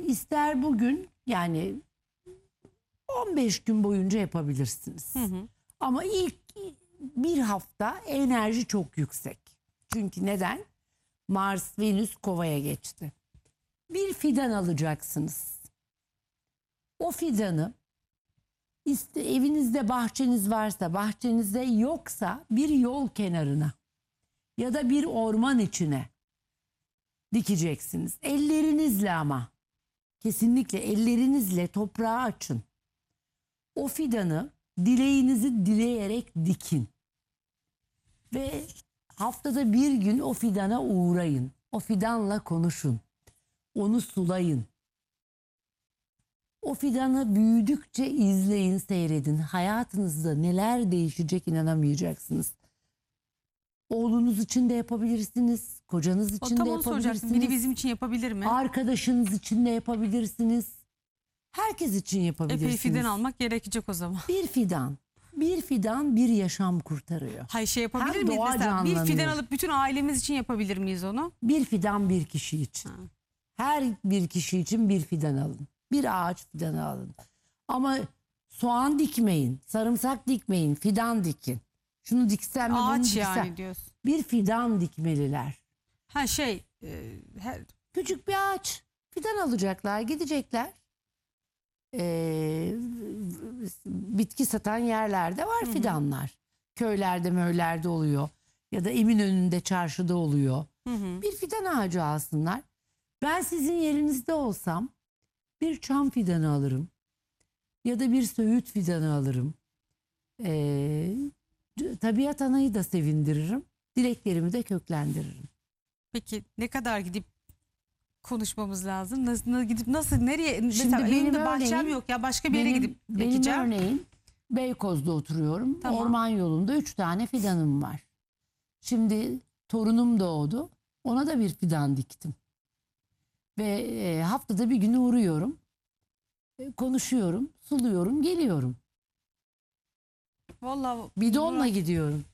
ister bugün, yani on beş gün boyunca yapabilirsiniz. Hı hı. Ama ilk bir hafta enerji çok yüksek. Çünkü neden? Mars, Venüs Kova'ya geçti. Bir fidan alacaksınız. O fidanı evinizde bahçeniz varsa bahçenize, yoksa bir yol kenarına ya da bir orman içine dikeceksiniz. Ellerinizle, ama kesinlikle ellerinizle toprağı açın. O fidanı, dileğinizi dileyerek dikin. Ve haftada bir gün o fidana uğrayın. O fidanla konuşun. Onu sulayın. O fidanı büyüdükçe izleyin, seyredin. Hayatınızda neler değişecek inanamayacaksınız. Oğlunuz için de yapabilirsiniz. Kocanız için de yapabilirsiniz. Biri bizim için yapabilir mi? Arkadaşınız için de yapabilirsiniz. Herkes için yapabilirsiniz. Epey fidan almak gerekecek o zaman. Bir fidan. Bir fidan bir yaşam kurtarıyor. Hayır, şey yapabilir Hem miyiz mesela? Bir fidan alıp bütün ailemiz için yapabilir miyiz onu? Bir fidan bir kişi için. Ha. Her bir kişi için bir fidan alın. Bir ağaç fidanı alın. Ama soğan dikmeyin. Sarımsak dikmeyin. Fidan dikin. Şunu diksem mi bunu diksem. Ağaç yani diyorsun. Bir fidan dikmeliler. Ha şey. E, her... Küçük bir ağaç. Fidan alacaklar. Gidecekler. Ee, bitki satan yerlerde var fidanlar. Hı hı. Köylerde, möylerde oluyor. Ya da Eminönü'nde, çarşıda oluyor. Hı hı. Bir fidan ağacı alsınlar. Ben sizin yerinizde olsam bir çam fidanı alırım. Ya da bir söğüt fidanı alırım. Ee, tabiat anayı da sevindiririm. Dileklerimi de köklendiririm. Peki ne kadar gidip konuşmamız lazım? Nasıl gidip nasıl nereye? Şimdi mesela benim evimde örneğin, bahçem yok ya, başka bir yere benim, gidip benim ekeceğim. Örneğin Beykoz'da oturuyorum. Tamam. Orman yolunda üç tane fidanım var. Şimdi torunum doğdu. Ona da bir fidan diktim. Ve e, haftada bir gün uğruyorum. E, konuşuyorum, suluyorum, geliyorum. Vallahi bidonla bura... gidiyorum.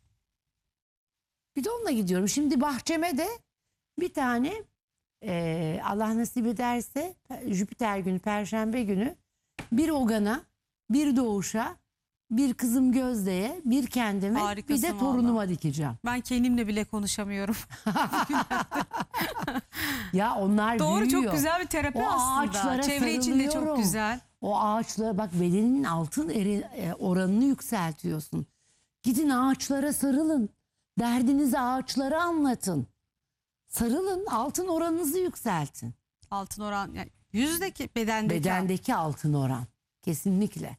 Bidonla gidiyorum. Şimdi bahçeme de bir tane Ee, Allah nasip ederse Jüpiter günü, Perşembe günü bir Ogan'a, bir Doğuş'a, bir kızım Gözde'ye, bir kendime, harikasın, bir de torunuma vallahi dikeceğim. Ben kendimle bile konuşamıyorum. Ya onlar doğru büyüyor. Çok güzel bir terapi o aslında. Çevre için de çok güzel. O ağaçlara bak, bedeninin altın eri, oranını yükseltiyorsun. Gidin ağaçlara sarılın. Derdinizi ağaçlara anlatın. Sarılın, altın oranınızı yükseltin. Altın oran, yani yüzdeki, bedendeki. Bedendeki altın oran. Kesinlikle.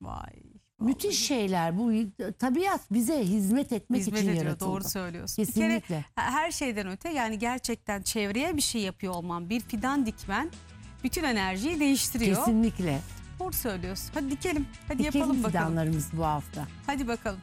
Vay. Vallahi. Müthiş şeyler bu. Tabiat bize hizmet etmek hizmet için ediyor, yaratıldı. Doğru söylüyorsun. Kesinlikle. Bir kere, her şeyden öte, yani gerçekten çevreye bir şey yapıyor olman, bir fidan dikmen bütün enerjiyi değiştiriyor. Kesinlikle. Doğru söylüyorsun. Hadi dikelim. Hadi dikelim yapalım bakalım. Dikelim fidanlarımız bu hafta. Hadi bakalım.